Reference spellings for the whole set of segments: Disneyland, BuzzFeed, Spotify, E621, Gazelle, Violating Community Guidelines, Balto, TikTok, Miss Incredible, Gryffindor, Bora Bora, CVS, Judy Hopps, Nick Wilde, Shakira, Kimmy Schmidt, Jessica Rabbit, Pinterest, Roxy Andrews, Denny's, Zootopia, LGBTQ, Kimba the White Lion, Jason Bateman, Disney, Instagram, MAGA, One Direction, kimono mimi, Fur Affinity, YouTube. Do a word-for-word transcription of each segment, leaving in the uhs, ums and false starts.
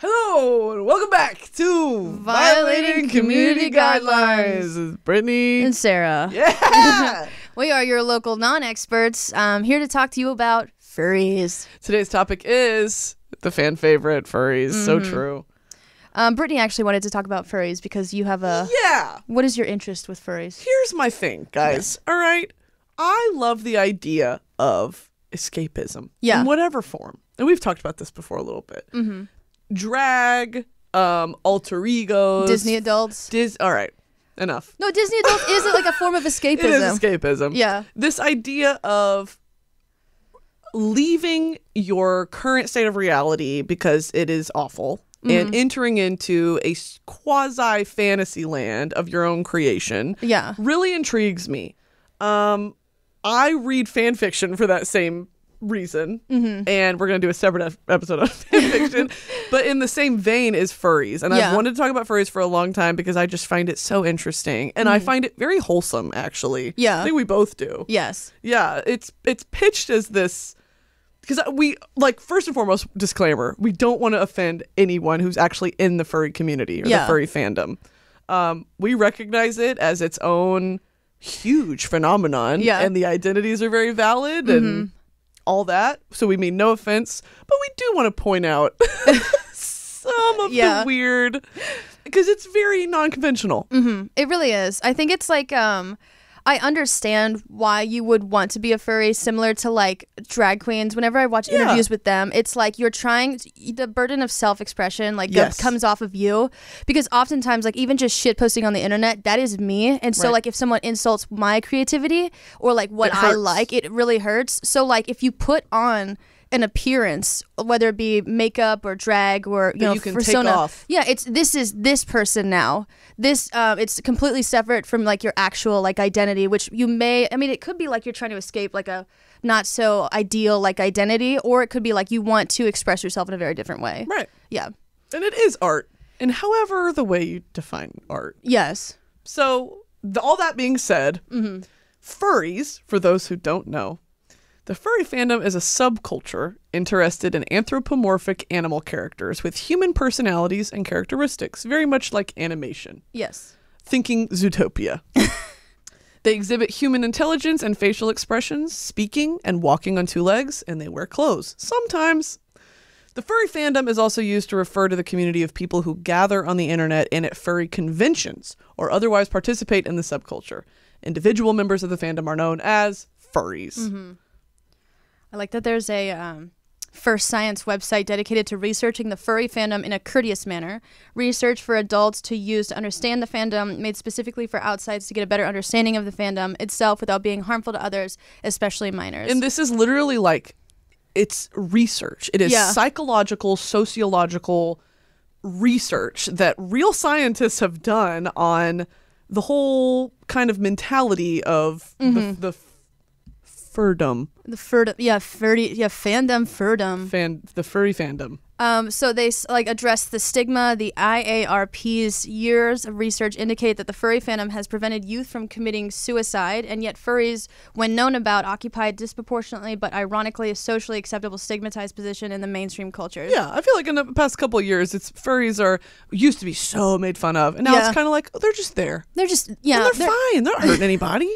Hello and welcome back to Violating, Violating Community Guidelines with Brittany and Sarah. Yeah! We are your local non-experts, um, here to talk to you about furries. Today's topic is the fan favorite, furries. Mm-hmm. So true. Um, Brittany actually wanted to talk about furries because you have a... Yeah. What is your interest with furries? Here's my thing, guys. Yeah. All right. I love the idea of escapism. Yeah. In whatever form. And we've talked about this before a little bit. Mm-hmm. Drag, um, alter egos. Disney adults. Dis All right. Enough. No, Disney adults is like a form of escapism. It is escapism. Yeah. This idea of leaving your current state of reality because it is awful. Mm-hmm. And entering into a quasi fantasy land of your own creation, yeah, really intrigues me. Um, I read fan fiction for that same reason, mm-hmm, and we're gonna do a separate episode on fan fiction. But in the same vein is furries, and yeah, I've wanted to talk about furries for a long time because I just find it so interesting, and mm-hmm, I find it very wholesome. Actually, yeah, I think we both do. Yes, yeah, it's it's pitched as this. Because we, like, first and foremost, disclaimer, we don't want to offend anyone who's actually in the furry community or yeah, the furry fandom. Um, we recognize it as its own huge phenomenon, yeah, and the identities are very valid, mm-hmm, and all that. So we mean no offense, but we do want to point out some of yeah, the weird, because it's very non-conventional. Mm-hmm. It really is. I think it's like... Um, I understand why you would want to be a furry, similar to like drag queens. Whenever I watch yeah, interviews with them, it's like you're trying to, the burden of self-expression, like yes, comes off of you, because oftentimes, like, even just shit posting on the internet, that is me. And so right, like if someone insults my creativity or like what I like, it really hurts. So like if you put on an appearance, whether it be makeup or drag or you that know you can persona, take off. Yeah, it's this is this person now. This uh, it's completely separate from like your actual like identity, which you may. I mean, it could be like you're trying to escape like a not so ideal like identity, or it could be like you want to express yourself in a very different way. Right. Yeah. And it is art, and however the way you define art. Yes. So the, all that being said, mm-hmm, furries, for those who don't know. The furry fandom is a subculture interested in anthropomorphic animal characters with human personalities and characteristics, very much like animation. Yes. Thinking Zootopia. They exhibit human intelligence and facial expressions, speaking and walking on two legs, and they wear clothes. Sometimes. The furry fandom is also used to refer to the community of people who gather on the internet and at furry conventions or otherwise participate in the subculture. Individual members of the fandom are known as furries. Mm-hmm. I like that there's a um, First Science website dedicated to researching the furry fandom in a courteous manner. Research for adults to use to understand the fandom, made specifically for outsides to get a better understanding of the fandom itself without being harmful to others, especially minors. And this is literally like, it's research. It is yeah, psychological, sociological research that real scientists have done on the whole kind of mentality of mm-hmm, the, the Furdom. The furdom, yeah, furry, yeah, fandom, furdom. Fan, the furry fandom. Um, so they like address the stigma. The I A R P's years of research indicate that the furry fandom has prevented youth from committing suicide, and yet furries, when known about, occupy disproportionately but ironically a socially acceptable, stigmatized position in the mainstream culture. Yeah, I feel like in the past couple of years, it's furries are used to be so made fun of, and now yeah, it's kind of like oh, they're just there. They're just yeah, and they're, they're fine. They're not hurting anybody.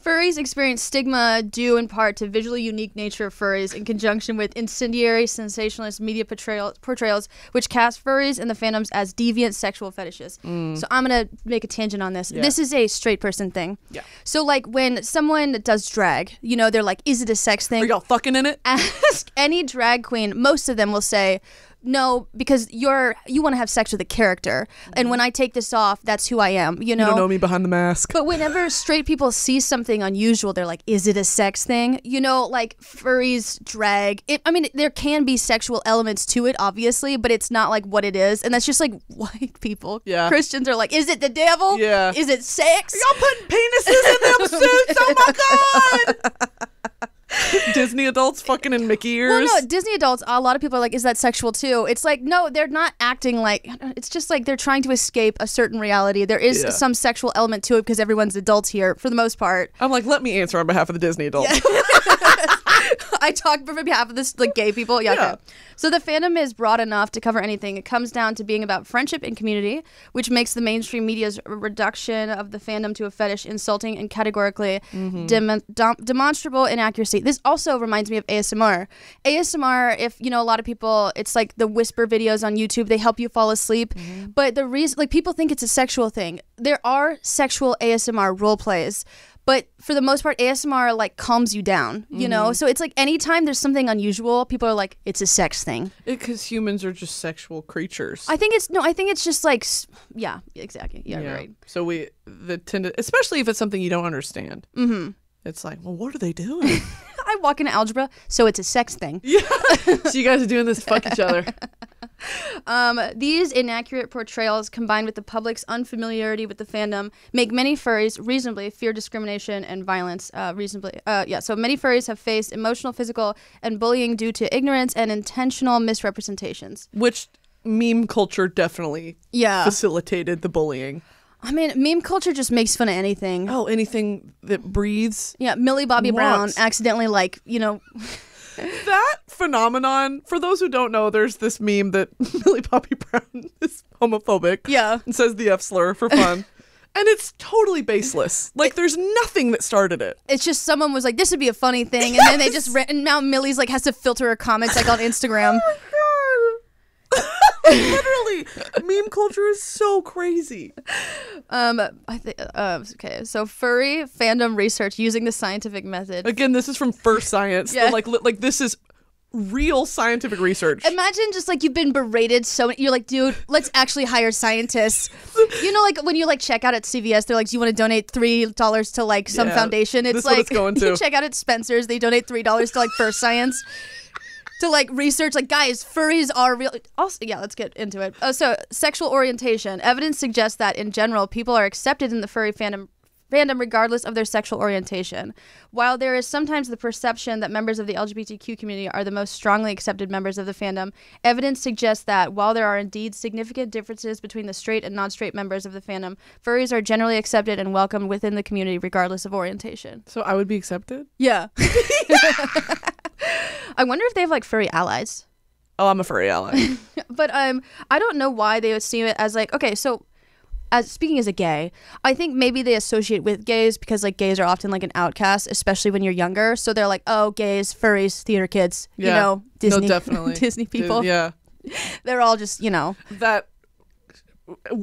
Furries experience stigma due in part to visually unique nature of furries in conjunction with incendiary sensationalist media portrayal portrayals which cast furries and the fandoms as deviant sexual fetishes. Mm. So I'm going to make a tangent on this. Yeah. This is a straight person thing. Yeah. So like when someone does drag, you know, they're like, is it a sex thing? Are y'all fucking in it? Ask any drag queen. Most of them will say, no, because you're you want to have sex with a character, and when I take this off, that's who I am. You know, you don't know me behind the mask. But whenever straight people see something unusual, they're like, "Is it a sex thing?" You know, like furries, drag. It, I mean, there can be sexual elements to it, obviously, but it's not like what it is, and that's just like white people. Yeah, Christians are like, "Is it the devil? Yeah, is it sex? Y'all putting penises in them suits? Oh my god!" Disney adults fucking in Mickey ears. Well, no, Disney adults, a lot of people are like, is that sexual too? It's like, no, they're not acting like, it's just like they're trying to escape a certain reality. There is yeah. some sexual element to it because everyone's adults here for the most part. I'm like, let me answer on behalf of the Disney adults. Yeah. I talk on behalf of this, like, gay people. Yeah, yeah. Okay. So the fandom is broad enough to cover anything. It comes down to being about friendship and community, which makes the mainstream media's reduction of the fandom to a fetish insulting and categorically mm-hmm. dem dem demonstrable inaccuracy. This also reminds me of A S M R. A S M R, if you know a lot of people, it's like the whisper videos on YouTube. They help you fall asleep. Mm-hmm. But the reason, like, people think it's a sexual thing. There are sexual A S M R role plays. But for the most part, A S M R, like, calms you down, you mm-hmm. know? So it's like anytime there's something unusual, people are like, it's a sex thing. Because humans are just sexual creatures. I think it's, no, I think it's just like, yeah, exactly. Yeah, yeah. right. So we, the tend to, especially if it's something you don't understand. Mm-hmm. It's like, well, what are they doing? I walk into algebra, so it's a sex thing. Yeah. So you guys are doing this to fuck each other. Um, these inaccurate portrayals, combined with the public's unfamiliarity with the fandom, make many furries reasonably fear discrimination and violence. Uh, reasonably, uh, yeah. So many furries have faced emotional, physical, and bullying due to ignorance and intentional misrepresentations. Which meme culture definitely yeah. facilitated the bullying. I mean, meme culture just makes fun of anything. Oh, anything that breathes. Yeah, Millie Bobby Brown accidentally, like, you know. That phenomenon, for those who don't know, there's this meme that Millie Bobby Brown is homophobic. Yeah. And says the F slur for fun. And it's totally baseless. Like, there's nothing that started it. It's just someone was like, this would be a funny thing. And yes! then they just ran, and now Millie's like has to filter her comments like on Instagram. Literally, meme culture is so crazy. Um, I think. Uh, okay, so furry fandom research using the scientific method. Again, this is from First Science. Yeah. Like, like this is real scientific research. Imagine just like you've been berated so you're like, dude, let's actually hire scientists. You know, like when you like check out at C V S, they're like, do you want to donate three dollars to like some yeah, foundation? It's like it's going to. You check out at Spencer's, they donate three dollars to like First Science. To like research, like, guys, furries are real. Also, yeah, let's get into it. Oh, so sexual orientation. Evidence suggests that in general, people are accepted in the furry fandom fandom regardless of their sexual orientation. While there is sometimes the perception that members of the L G B T Q community are the most strongly accepted members of the fandom, evidence suggests that while there are indeed significant differences between the straight and non-straight members of the fandom, furries are generally accepted and welcomed within the community regardless of orientation. So I would be accepted? Yeah. I wonder if they have like furry allies. Oh, I'm a furry ally. But um, I don't know why they would see it as like, okay, so as speaking as a gay, I think maybe they associate with gays because like gays are often like an outcast, especially when you're younger. So they're like, oh, gays, furries, theater kids, yeah. you know, Disney, no, definitely. Disney people. Dis yeah. They're all just, you know. That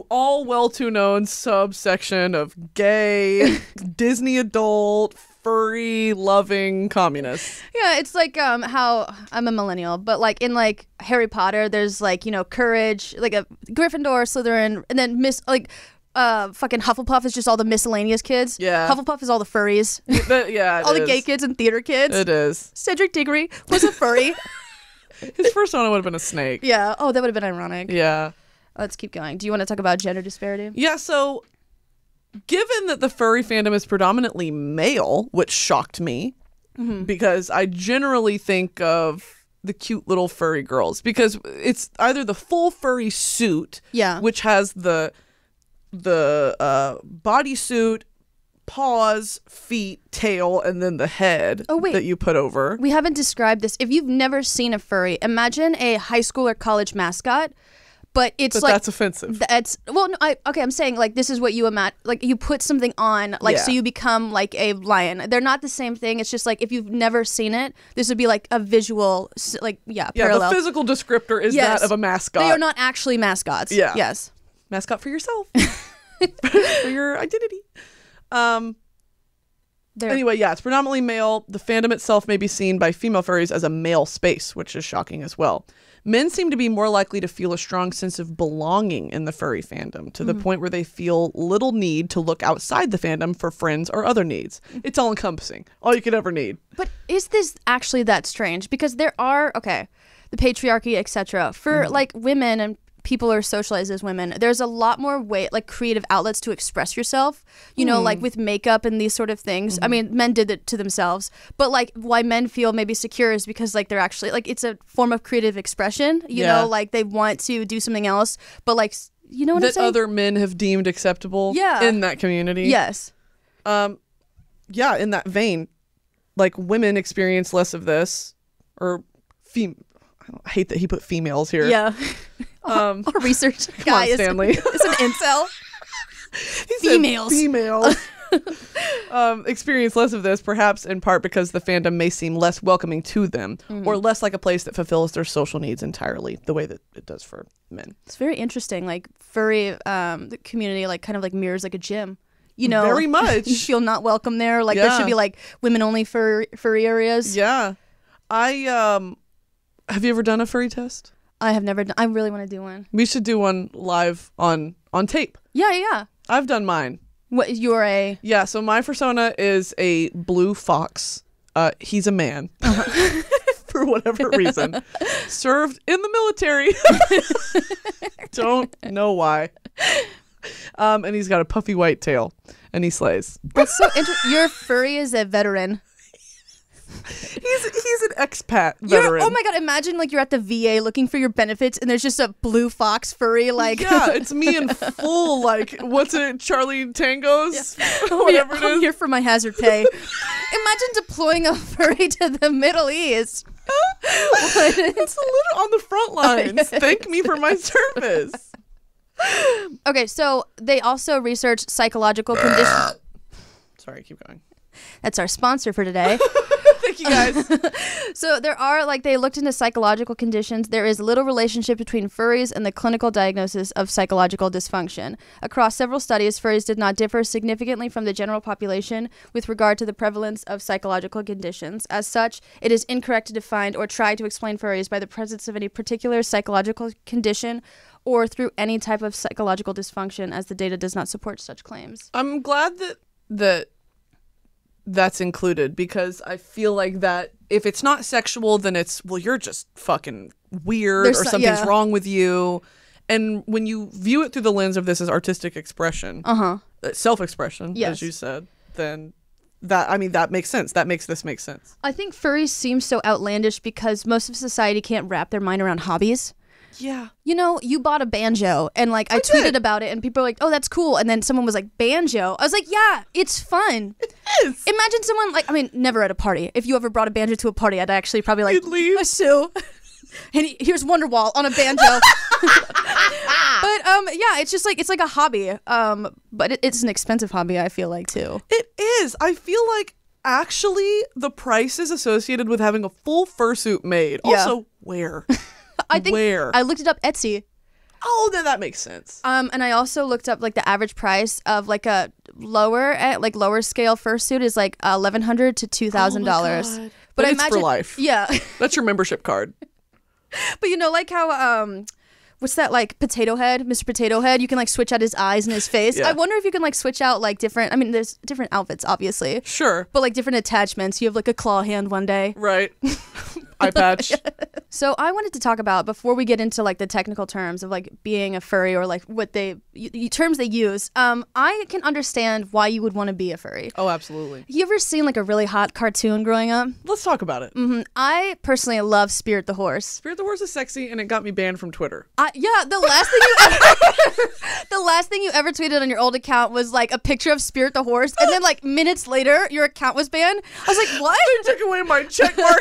all well-to-known subsection of gay, Disney adult, furry loving communists. Yeah, it's like um how I'm a millennial, but like in like Harry Potter, there's like, you know, courage, like a Gryffindor, Slytherin, and then Miss like uh fucking Hufflepuff is just all the miscellaneous kids. Yeah, Hufflepuff is all the furries. But, yeah, all is. the gay kids and theater kids. It is. Cedric Diggory was a furry. His first one would have been a snake. Yeah. Oh, that would have been ironic. Yeah. Let's keep going. Do you want to talk about gender disparity? Yeah. So, given that the furry fandom is predominantly male, which shocked me, mm-hmm. because I generally think of the cute little furry girls, because it's either the full furry suit, yeah. which has the the uh, bodysuit, paws, feet, tail, and then the head oh, wait. that you put over. We haven't described this. If you've never seen a furry, imagine a high school or college mascot. But it's but like that's offensive. That's well, no, I, okay. I'm saying like this is what you imagine. Like you put something on, like yeah. so you become like a lion. They're not the same thing. It's just like if you've never seen it, this would be like a visual, like yeah. yeah. Parallel. The physical descriptor is yes. that of a mascot. They are not actually mascots. Yeah. Yes. Mascot for yourself, for your identity. Um. There. Anyway, yeah, it's predominantly male. The fandom itself may be seen by female furries as a male space, which is shocking as well. Men seem to be more likely to feel a strong sense of belonging in the furry fandom, to the mm-hmm. point where they feel little need to look outside the fandom for friends or other needs. It's all encompassing, all you could ever need. But is this actually that strange? Because there are, okay, the patriarchy, et cetera, for mm-hmm. like women and people are socialized as women, there's a lot more way, like creative outlets to express yourself, you mm. know, like with makeup and these sort of things. Mm-hmm. I mean, men did it to themselves, but like why men feel maybe secure is because like they're actually like, it's a form of creative expression, you yeah. know, like they want to do something else, but like, you know what that I'm saying? Other men have deemed acceptable yeah. in that community. Yes. Um, yeah, in that vein, like women experience less of this, or fem- I, don't, I hate that he put females here. Yeah. Um, our research guy on, Stanley. Is, is an incel. Females. Females. um, experience less of this, perhaps in part because the fandom may seem less welcoming to them, mm-hmm. or less like a place that fulfills their social needs entirely, the way that it does for men. It's very interesting. Like furry um, the community, like kind of like mirrors like a gym. You know, very much. You feel not welcome there. Like yeah. there should be like women only fur furry areas. Yeah, I um, have you ever done a furry test? I have never done. I really want to do one. We should do one live on on tape. Yeah, yeah. I've done mine. What you're a? Yeah. So my persona is a blue fox. Uh, he's a man uh-huh. for whatever reason. Served in the military. Don't know why. Um, and he's got a puffy white tail, and he slays. That's so interesting. Your furry is a veteran. he's he's an expat veteran. You're, oh my god! Imagine like you're at the V A looking for your benefits, and there's just a blue fox furry. Like yeah, it's me in full like what's it, Charlie Tango's, yeah. whatever I'm it is. I'm here for my hazard pay. Imagine deploying a furry to the Middle East. It's a little on the front lines. Thank me for my service. Okay, so they also research psychological conditions. Sorry, keep going. That's our sponsor for today. Thank you guys. So there are, like, they looked into psychological conditions. There is little relationship between furries and the clinical diagnosis of psychological dysfunction. Across several studies, furries did not differ significantly from the general population with regard to the prevalence of psychological conditions. As such, it is incorrect to define or try to explain furries by the presence of any particular psychological condition or through any type of psychological dysfunction, as the data does not support such claims. I'm glad that that that's included, because I feel like that if it's not sexual, then it's, well, you're just fucking weird. There's or something's yeah. wrong with you. And when you view it through the lens of this as artistic expression, uh-huh. self-expression, yes. as you said, then that, I mean, that makes sense. That makes this make sense. I think furries seem so outlandish because most of society can't wrap their mind around hobbies. Yeah. You know, you bought a banjo, and like I, I tweeted did. about it, and people were like, oh, that's cool. And then someone was like, banjo. I was like, yeah, it's fun. It is. Imagine someone like, I mean, never at a party. If you ever brought a banjo to a party, I'd actually probably like, I sue. And he, here's Wonderwall on a banjo. But um, yeah, it's just like, it's like a hobby. Um, But it, it's an expensive hobby, I feel like, too. It is. I feel like actually the prices associated with having a full fursuit made. Yeah. Also, where? I think Where? I looked it up Etsy. Oh, then that makes sense. Um, and I also looked up like the average price of like a lower at like lower scale fursuit is like eleven hundred to two thousand dollars. But, but I it's imagine for life. Yeah, that's your membership card. But you know, like how um, what's that like Potato Head, Mister Potato Head? You can like switch out his eyes and his face. Yeah. I wonder if you can like switch out like different. I mean, there's different outfits, obviously. Sure. But like different attachments. You have like a claw hand one day. Right. Eye patch. So I wanted to talk about, before we get into like the technical terms of like being a furry or like what they y terms they use, um I can understand why you would want to be a furry. Oh, absolutely. You ever seen like a really hot cartoon growing up? Let's talk about it. Mm-hmm. I personally love Spirit the Horse. Spirit the Horse is sexy, and it got me banned from Twitter. I, yeah, the last thing you ever the last thing you ever tweeted on your old account was like a picture of Spirit the Horse, and then like minutes later your account was banned. I was like, what? They took away my check mark.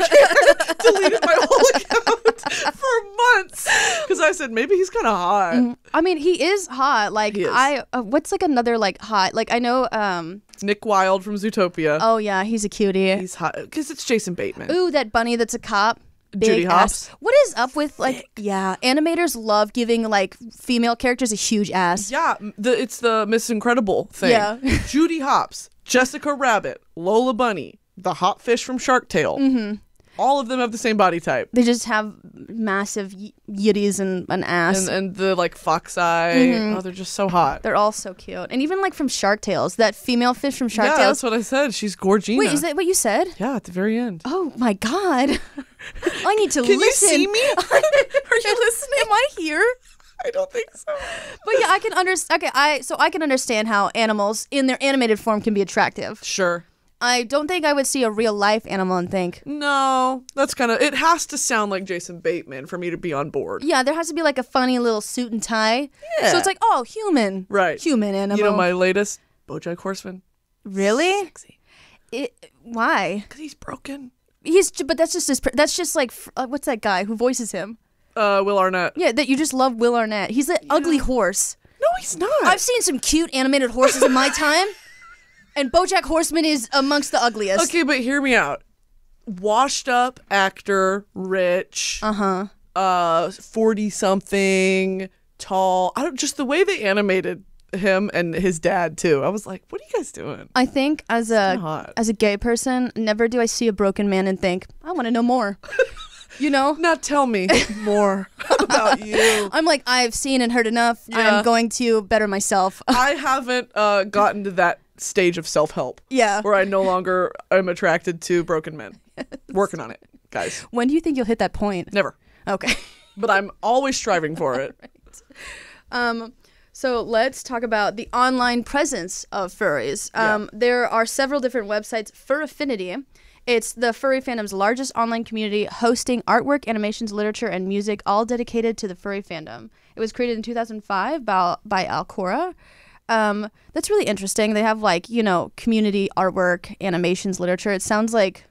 Deleted my whole account for months because I said maybe he's kind of hot. Mm, I mean, he is hot. Like is. I, uh, what's like another like hot? Like I know, um, Nick Wilde from Zootopia. Oh yeah, he's a cutie. He's hot because it's Jason Bateman. Ooh, that bunny that's a cop. Judy Hopps. What is up with like? Thick. Yeah, animators love giving like female characters a huge ass. Yeah, the, it's the Miss Incredible thing. Yeah, Judy Hopps, Jessica Rabbit, Lola Bunny, the hot fish from Shark Tale. Mm-hmm. All of them have the same body type. They just have massive yitties and an ass. And, and the, like, fox eye. Mm-hmm. Oh, they're just so hot. They're all so cute. And even, like, from Shark Tales, that female fish from Shark yeah, Tales. Yeah, that's what I said. She's Gorgina. Wait, is that what you said? Yeah, at the very end. Oh, my God. I need to Can listen. Can you see me? Are you listening? Am I here? I don't think so. But yeah, I can understand. Okay, I so I can understand how animals in their animated form can be attractive. Sure. I don't think I would see a real life animal and think, no, that's kind of, it has to sound like Jason Bateman for me to be on board. Yeah, there has to be like a funny little suit and tie. Yeah. So it's like, oh, human. Right. Human animal. You know my latest? Bojack Horseman. Really? Sexy. It, why? Because he's broken. He's, but that's just his, that's just like, uh, what's that guy who voices him? Uh, Will Arnett. Yeah, that you just love Will Arnett. He's an yeah. ugly horse. No, he's not. I've seen some cute animated horses in my time. And BoJack Horseman is amongst the ugliest. Okay, but hear me out. Washed up actor, rich, uh-huh, uh, forty something, tall. I don't just the way they animated him and his dad too. I was like, what are you guys doing? I think as a as a gay person, never do I see a broken man and think, I want to know more. You know? Now tell me more about you. I'm like, I've seen and heard enough. Yeah. I'm going to better myself. I haven't uh, gotten to that stage of self-help. Yeah. Where I no longer am attracted to broken men. Yes. Working on it, guys. When do you think you'll hit that point? Never. Okay. But I'm always striving for it. Right. Um, so let's talk about the online presence of furries. Um, yeah. There are several different websites. Fur Affinity. It's the furry fandom's largest online community, hosting artwork, animations, literature, and music, all dedicated to the furry fandom. It was created in two thousand five by, by Alcora. Um, that's really interesting. They have, like, you know, community artwork, animations, literature. It sounds like...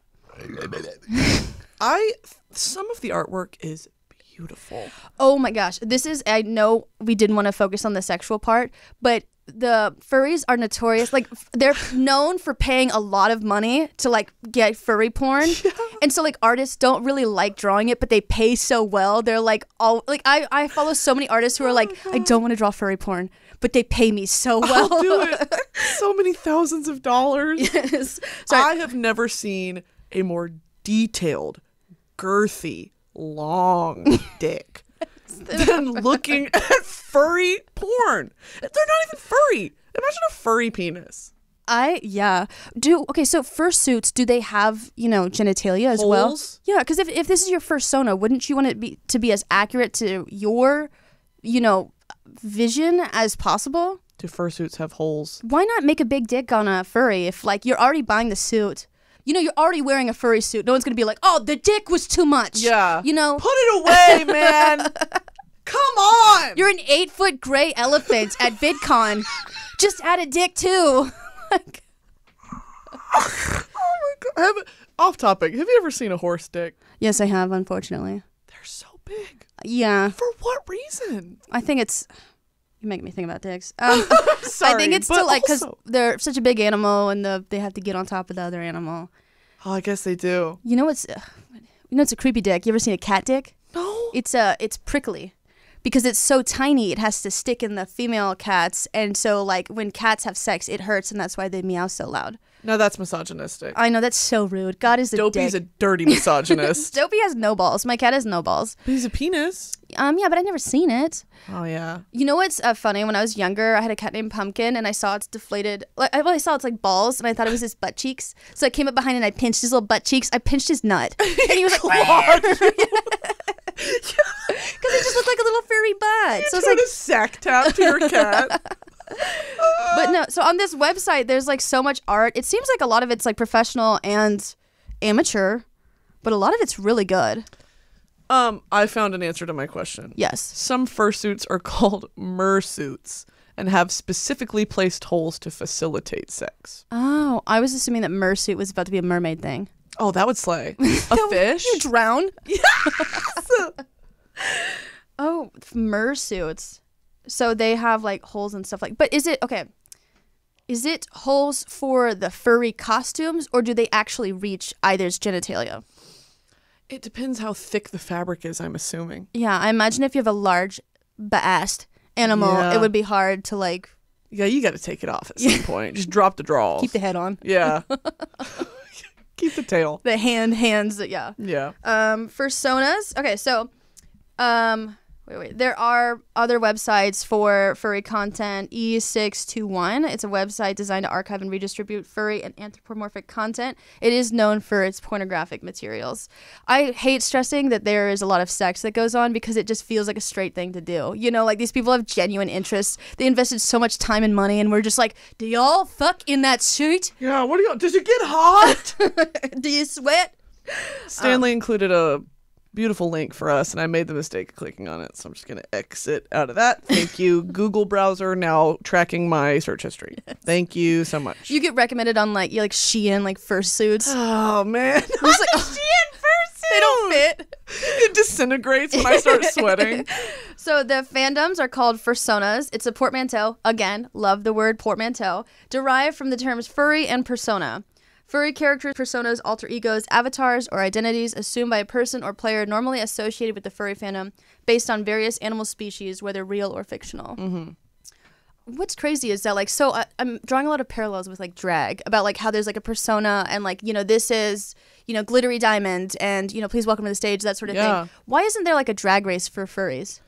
I... Some of the artwork is beautiful. Oh, my gosh. This is... I know we didn't want to focus on the sexual part, but the furries are notorious. Like, they're known for paying a lot of money to, like, get furry porn. Yeah. And so, like, artists don't really like drawing it, but they pay so well. They're, like, all... Like, I, I follow so many artists who are like, oh, I don't want to draw furry porn, but they pay me so well. I'll do it. So many thousands of dollars. Yes. Sorry. I have never seen a more detailed, girthy, long dick than looking at furry porn. They're not even furry. Imagine a furry penis. I, yeah. Do, okay, so fursuits, do they have, you know, genitalia as Holes? Well? Yeah, because if, if this is your fursona, wouldn't you want it be, to be as accurate to your, you know, vision as possible? Do fursuits have holes? Why not make a big dick on a furry if, like, you're already buying the suit? You know, you're already wearing a furry suit. No one's going to be like, oh, the dick was too much. Yeah. You know? Put it away, man. Come on. You're an eight-foot gray elephant at VidCon. Just add a dick, too. Like... Oh, my God. Have, off topic. Have you ever seen a horse dick? Yes, I have, unfortunately. They're so big. Yeah. For what reason? I think it's... You make me think about dicks. Um, Sorry, I think it's to, like, because they're such a big animal and the, they have to get on top of the other animal. Oh, I guess they do. You know what's, uh, you know, it's a creepy dick. You ever seen a cat dick? No. It's uh, it's prickly because it's so tiny. It has to stick in the female cats. And so, like, when cats have sex, it hurts. And that's why they meow so loud. No, that's misogynistic. I know. That's so rude. God is a Dopey's dick. Dopey's a dirty misogynist. Dopey has no balls. My cat has no balls. But he's a penis. Um, yeah, but I've never seen it. Oh, yeah. You know what's uh, funny? When I was younger, I had a cat named Pumpkin, and I saw its deflated... Like, I really saw its, like, balls, and I thought it was his butt cheeks. So I came up behind, and I pinched his little butt cheeks. I pinched his nut. And he was like... Because it just looked like a little furry butt. You so it's like a sack tap to your cat. But no, so on this website, there's, like, so much art. It seems like a lot of it's, like, professional and amateur, but a lot of it's really good. Um, I found an answer to my question. Yes. Some fursuits are called mersuits and have specifically placed holes to facilitate sex. Oh, I was assuming that mersuit was about to be a mermaid thing. Oh, that would slay. A fish? You drown? Yes! Oh, mersuits. So they have, like, holes and stuff like... But is it... Okay. Is it holes for the furry costumes, or do they actually reach either's genitalia? It depends how thick the fabric is, I'm assuming. Yeah, I imagine if you have a large ba-assed animal, yeah, it would be hard to, like... Yeah, you got to take it off at some point. Just drop the draws. Keep the head on. Yeah. Keep the tail. The hand, hands, yeah. Yeah. Um, Fursonas. Okay, so... um. Wait, wait. There are other websites for furry content. E six two one. It's a website designed to archive and redistribute furry and anthropomorphic content. It is known for its pornographic materials. I hate stressing that there is a lot of sex that goes on because it just feels like a straight thing to do. You know, like, these people have genuine interests. They invested so much time and money, and we're just like, do y'all fuck in that suit? Yeah, what do y'all, does it get hot? Do you sweat? Stanley um, included a beautiful link for us, and I made the mistake of clicking on it, so I'm just going to exit out of that. Thank you, Google browser, now tracking my search history. Yes. Thank you so much. You get recommended on, like, you like Shein, like, fursuits. Oh, man. I was like, oh, Shein fursuits! They don't fit. It disintegrates when I start sweating. So the fandoms are called fursonas. It's a portmanteau. Again, love the word portmanteau. Derived from the terms furry and persona. Furry characters, personas, alter egos, avatars, or identities assumed by a person or player normally associated with the furry fandom based on various animal species, whether real or fictional. Mm-hmm. What's crazy is that, like, so I, I'm drawing a lot of parallels with, like, drag, about, like, how there's, like, a persona and, like, you know, this is, you know, glittery diamond and, you know, please welcome to the stage, that sort of yeah. thing. Why isn't there, like, a drag race for furries?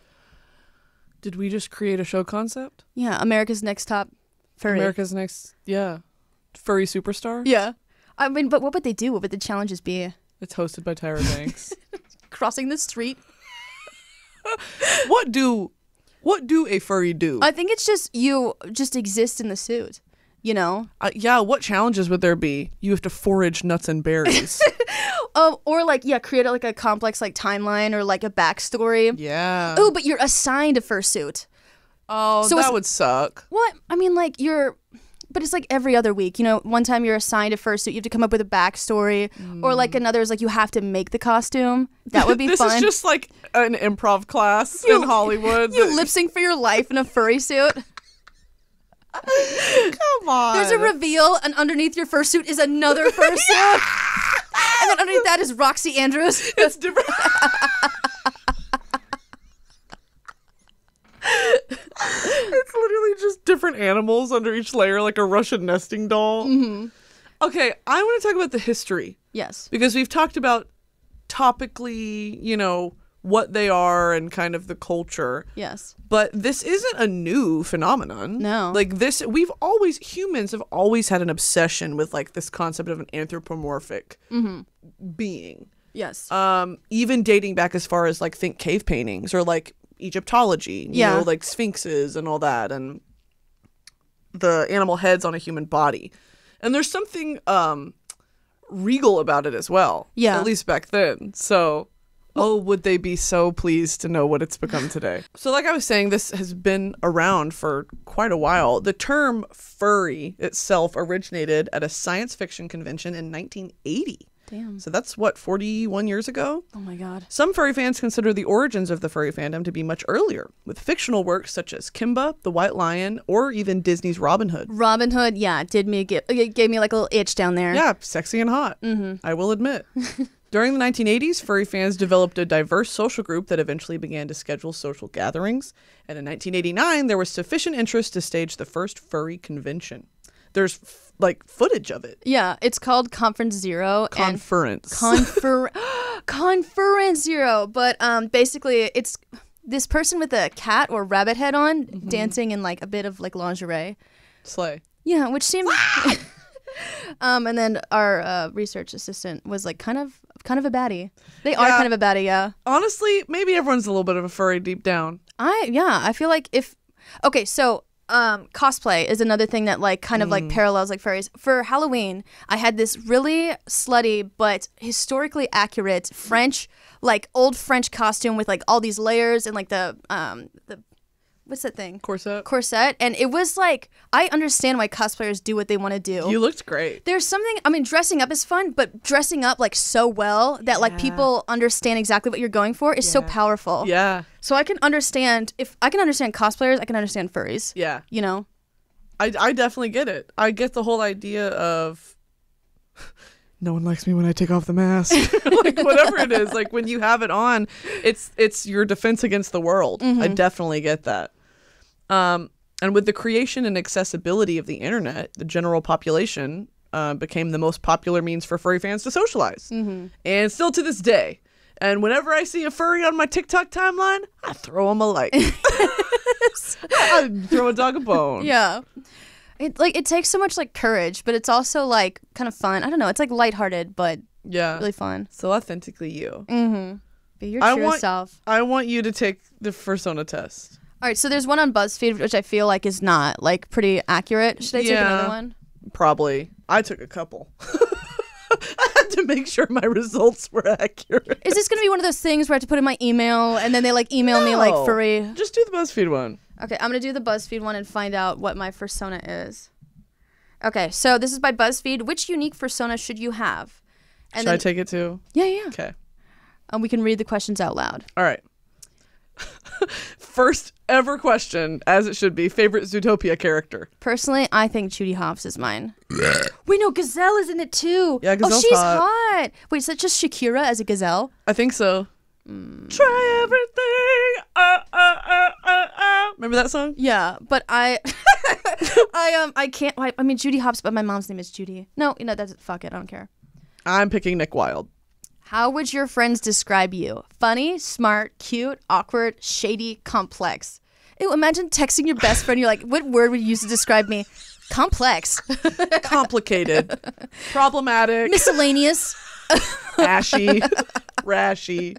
Did we just create a show concept? Yeah, America's Next Top Furry. America's Next, yeah. Furry Superstar? Yeah. I mean, but what would they do? What would the challenges be? It's hosted by Tyra Banks. Crossing the street. What do, what do a furry do? I think it's just, you just exist in the suit, you know? Uh, yeah, what challenges would there be? You have to forage nuts and berries. Um, or like, yeah, create a, like a complex like timeline or like a backstory. Yeah. Oh, but you're assigned a fursuit. Oh, so that would suck. What? I mean, like, you're... But it's like every other week, you know, one time you're assigned a fursuit, you have to come up with a backstory, mm. or like another is like you have to make the costume. That would be this fun. This is just like an improv class you, in Hollywood. You lip sync for your life in a furry suit. Come on. There's a reveal, and underneath your fursuit is another fursuit. Yeah! And then underneath that is Roxy Andrews. It's different. It's literally just different animals under each layer, like a Russian nesting doll. Mm-hmm. Okay, I want to talk about the history. Yes. Because we've talked about topically, you know, what they are and kind of the culture. Yes. But this isn't a new phenomenon. No. Like this, we've always, humans have always had an obsession with like this concept of an anthropomorphic mm-hmm. being. Yes. Um, even dating back as far as like think cave paintings or like Egyptology, you yeah. know, like sphinxes and all that, and the animal heads on a human body. And there's something um, regal about it as well, yeah. at least back then. So, oh, would they be so pleased to know what it's become today. So like I was saying, this has been around for quite a while. The term furry itself originated at a science fiction convention in nineteen eighty. Damn. So that's, what, forty-one years ago? Oh, my God. Some furry fans consider the origins of the furry fandom to be much earlier, with fictional works such as Kimba, the White Lion, or even Disney's Robin Hood. Robin Hood, yeah, did me give, it gave me, like, a little itch down there. Yeah, sexy and hot, mm-hmm. I will admit. During the nineteen eighties, furry fans developed a diverse social group that eventually began to schedule social gatherings. And in nineteen eighty-nine, there was sufficient interest to stage the first furry convention. There's f like footage of it. Yeah, it's called Conference Zero. Conference. Confer Conference Zero. But um, basically, it's this person with a cat or rabbit head on, mm-hmm. dancing in like a bit of like lingerie. Slay. Yeah, which seemed. um, and then our uh, research assistant was like kind of kind of a baddie. They yeah. are kind of a baddie. Yeah. Honestly, maybe everyone's a little bit of a furry deep down. I yeah, I feel like if okay, so. Um, cosplay is another thing that like kind of like mm. parallels like furries. For Halloween, I had this really slutty but historically accurate French, like old French costume with like all these layers and like the um the what's that thing? Corset. Corset. And it was like, I understand why cosplayers do what they want to do. You looked great. There's something, I mean, dressing up is fun, but dressing up like so well that yeah. like people understand exactly what you're going for is yeah. so powerful. Yeah. So I can understand, if I can understand cosplayers, I can understand furries. Yeah. You know? I, I definitely get it. I get the whole idea of no one likes me when I take off the mask. Like whatever it is, like when you have it on, it's, it's your defense against the world. Mm-hmm. I definitely get that. Um, and with the creation and accessibility of the internet, the general population uh, became the most popular means for furry fans to socialize. Mm-hmm. And still to this day, And whenever I see a furry on my TikTok timeline, I throw them a like. I throw a dog a bone. Yeah. It, like, it takes so much, like, courage, but it's also, like, kind of fun. I don't know. It's, like, lighthearted, but yeah, really fun. So authentically you. Mm-hmm. Be your I true want, self. I want you to take the persona test. All right, so there's one on BuzzFeed, which I feel like is not, like, pretty accurate. Should I yeah, take another one? Probably. I took a couple. I had to make sure my results were accurate. Is this going to be one of those things where I have to put in my email, and then they, like, email no, me, like, furry? Just do the BuzzFeed one. Okay, I'm going to do the BuzzFeed one and find out what my fursona is. Okay, so this is by BuzzFeed. Which unique fursona should you have? And should then, I take it too? Yeah, yeah. Okay. And we can read the questions out loud. All right. First ever question, as it should be, favorite Zootopia character? Personally, I think Judy Hopps is mine. Wait, no, Gazelle is in it too. Yeah, Gazelle's oh, she's hot. hot. Wait, is that just Shakira as a Gazelle? I think so. Mm. Try everything. Uh, uh, uh, uh, uh. Remember that song? Yeah, but I, I um, I can't. I, I mean, Judy Hopps, but my mom's name is Judy. No, you know that's fuck it. I don't care. I'm picking Nick Wilde. How would your friends describe you? Funny, smart, cute, awkward, shady, complex. Ew, imagine texting your best friend. You're like, what word would you use to describe me? Complex. Complicated. Problematic. Miscellaneous. Ashy. Rashy.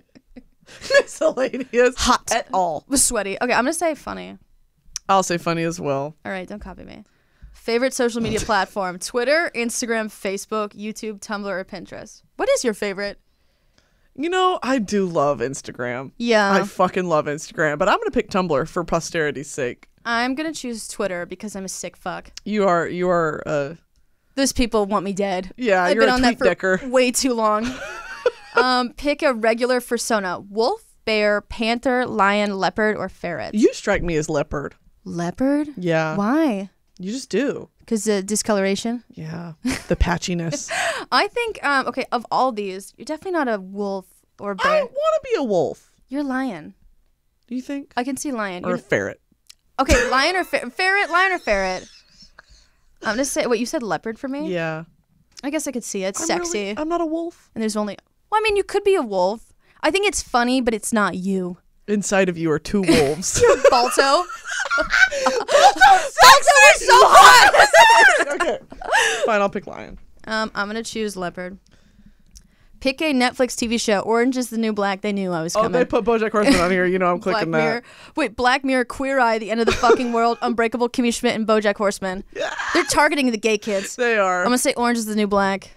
Miscellaneous. Hot. At all. Sweaty. Okay, I'm going to say funny. I'll say funny as well. All right, don't copy me. Favorite social media platform? Twitter, Instagram, Facebook, YouTube, Tumblr, or Pinterest? What is your favorite? You know, I do love Instagram. Yeah. I fucking love Instagram, but I'm going to pick Tumblr for posterity's sake. I'm going to choose Twitter because I'm a sick fuck. You are, you are, uh... Those people want me dead. Yeah, I've you're been a on tweet that for decker. way too long. um, pick a regular fursona. Wolf, bear, panther, lion, leopard, or ferret? You strike me as leopard. Leopard? Yeah. Why? You just do. Because the discoloration? Yeah. The patchiness. I think, um, okay, of all these, you're definitely not a wolf or a bear. I want to be a wolf. You're a lion. Do you think? I can see lion. Or you're... a ferret. Okay, lion or fer ferret, lion or ferret. I'm going to say, wait, you said leopard for me? Yeah. I guess I could see it. It's I'm sexy. Really, I'm not a wolf. And there's only, well, I mean, you could be a wolf. I think it's funny, but it's not you. Inside of you are two wolves. You're Balto. Balto is so hot. Okay, fine. I'll pick lion. Um, I'm gonna choose leopard. Pick a Netflix T V show. Orange is the New Black. They knew I was coming. Oh, they put Bojack Horseman on here. You know I'm clicking Black that. Mirror. Wait, Black Mirror, Queer Eye, The End of the Fucking World, Unbreakable Kimmy Schmidt, and Bojack Horseman. Yeah. They're targeting the gay kids. They are. I'm gonna say Orange is the New Black.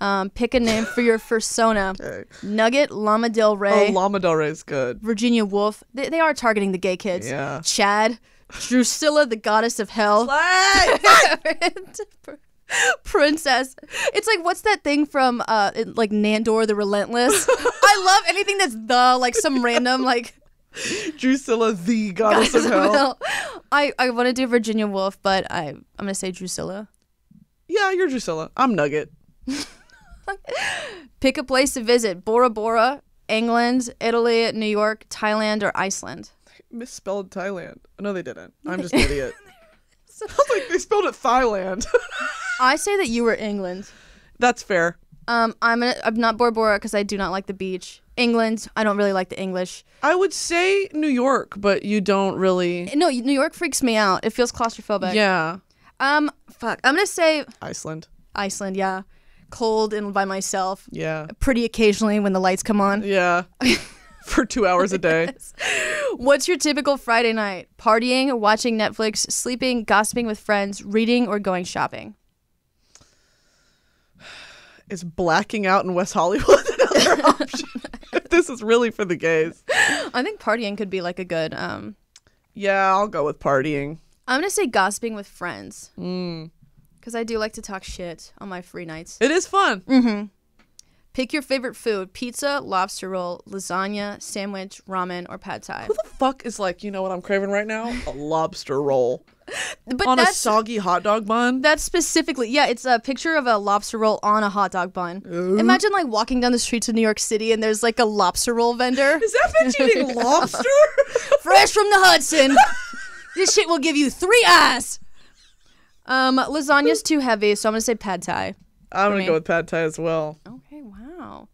Um, pick a name for your fursona. Okay. Nugget, Lana Del Rey. Oh, Lana Del Rey's good. Virginia Woolf. They, they are targeting the gay kids. Yeah. Chad, Drusilla, the goddess of hell. Princess. It's like, what's that thing from uh, it, like Nandor the Relentless? I love anything that's the, like some random like. Drusilla, the goddess, goddess of, hell. of hell. I, I want to do Virginia Woolf, but I, I'm going to say Drusilla. Yeah, you're Drusilla. I'm Nugget. Pick a place to visit. Bora Bora, England, Italy, New York, Thailand, or Iceland. They misspelled Thailand. No, they didn't. I'm just an idiot. So, I was like, they spelled it Thailand. I say that you were England. That's fair. Um, I'm gonna, I'm not Bora Bora because I do not like the beach. England, I don't really like the English. I would say New York, but you don't really. No, New York freaks me out. It feels claustrophobic. Yeah. Um, fuck. I'm gonna say Iceland. Iceland, yeah. Cold and by myself. Yeah. Pretty occasionally when the lights come on. Yeah. For two hours a day. Yes. What's your typical Friday night? Partying, watching Netflix, sleeping, gossiping with friends, reading, or going shopping? Is blacking out in West Hollywood another option? If this is really for the gays. I think partying could be like a good... Um... Yeah, I'll go with partying. I'm going to say gossiping with friends. Mm. Because I do like to talk shit on my free nights. It is fun. Mm-hmm. Pick your favorite food. Pizza, lobster roll, lasagna, sandwich, ramen, or pad thai. Who the fuck is like, you know what I'm craving right now? A lobster roll. But on a soggy hot dog bun? That's specifically, yeah, it's a picture of a lobster roll on a hot dog bun. Ooh. Imagine like walking down the streets of New York City and there's like a lobster roll vendor. Is that bitch eating lobster? Fresh from the Hudson. This shit will give you three eyes. Um, lasagna's too heavy, so I'm gonna say pad thai. I'm gonna me. go with pad thai as well. Okay, wow.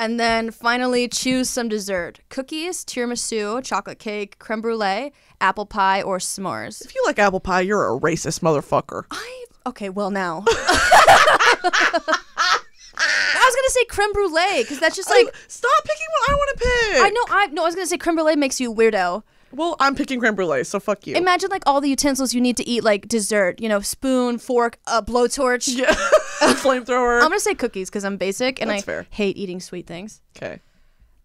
And then finally, choose some dessert. Cookies, tiramisu, chocolate cake, creme brulee, apple pie, or s'mores. If you like apple pie, you're a racist motherfucker. I... Okay, well now. I was gonna say creme brulee, because that's just like... I, stop picking what I want to pick! I know, I... No, I was gonna say creme brulee makes you weirdo. Well, I'm picking creme brulee, so fuck you. Imagine like all the utensils you need to eat like dessert. You know, spoon, fork, a uh, blowtorch. Yeah. Flamethrower. I'm going to say cookies because I'm basic and That's I fair. hate eating sweet things. Okay.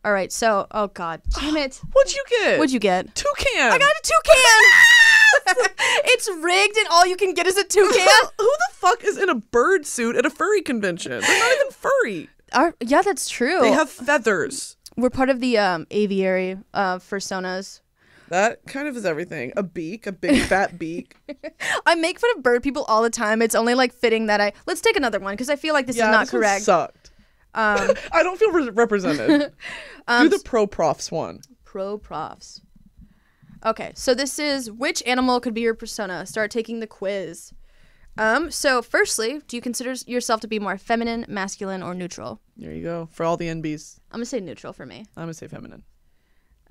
All right, so, oh God. Damn it. What'd you get? What'd you get? Toucan. I got a toucan. It's rigged and all you can get is a toucan. Who the fuck is in a bird suit at a furry convention? They're not even furry. Our, yeah, that's true. They have feathers. We're part of the um, aviary uh, fursonas. That kind of is everything. A beak, a big fat beak. I make fun of bird people all the time. It's only like fitting that I... Let's take another one because I feel like this yeah, is not this correct. Yeah, sucked. Um, I don't feel re represented. um, Do the pro-profs one. Pro-profs. Okay, so this is which animal could be your persona? Start taking the quiz. Um, so firstly, do you consider yourself to be more feminine, masculine, or neutral? There you go. For all the N Bs. I'm going to say neutral for me. I'm going to say feminine.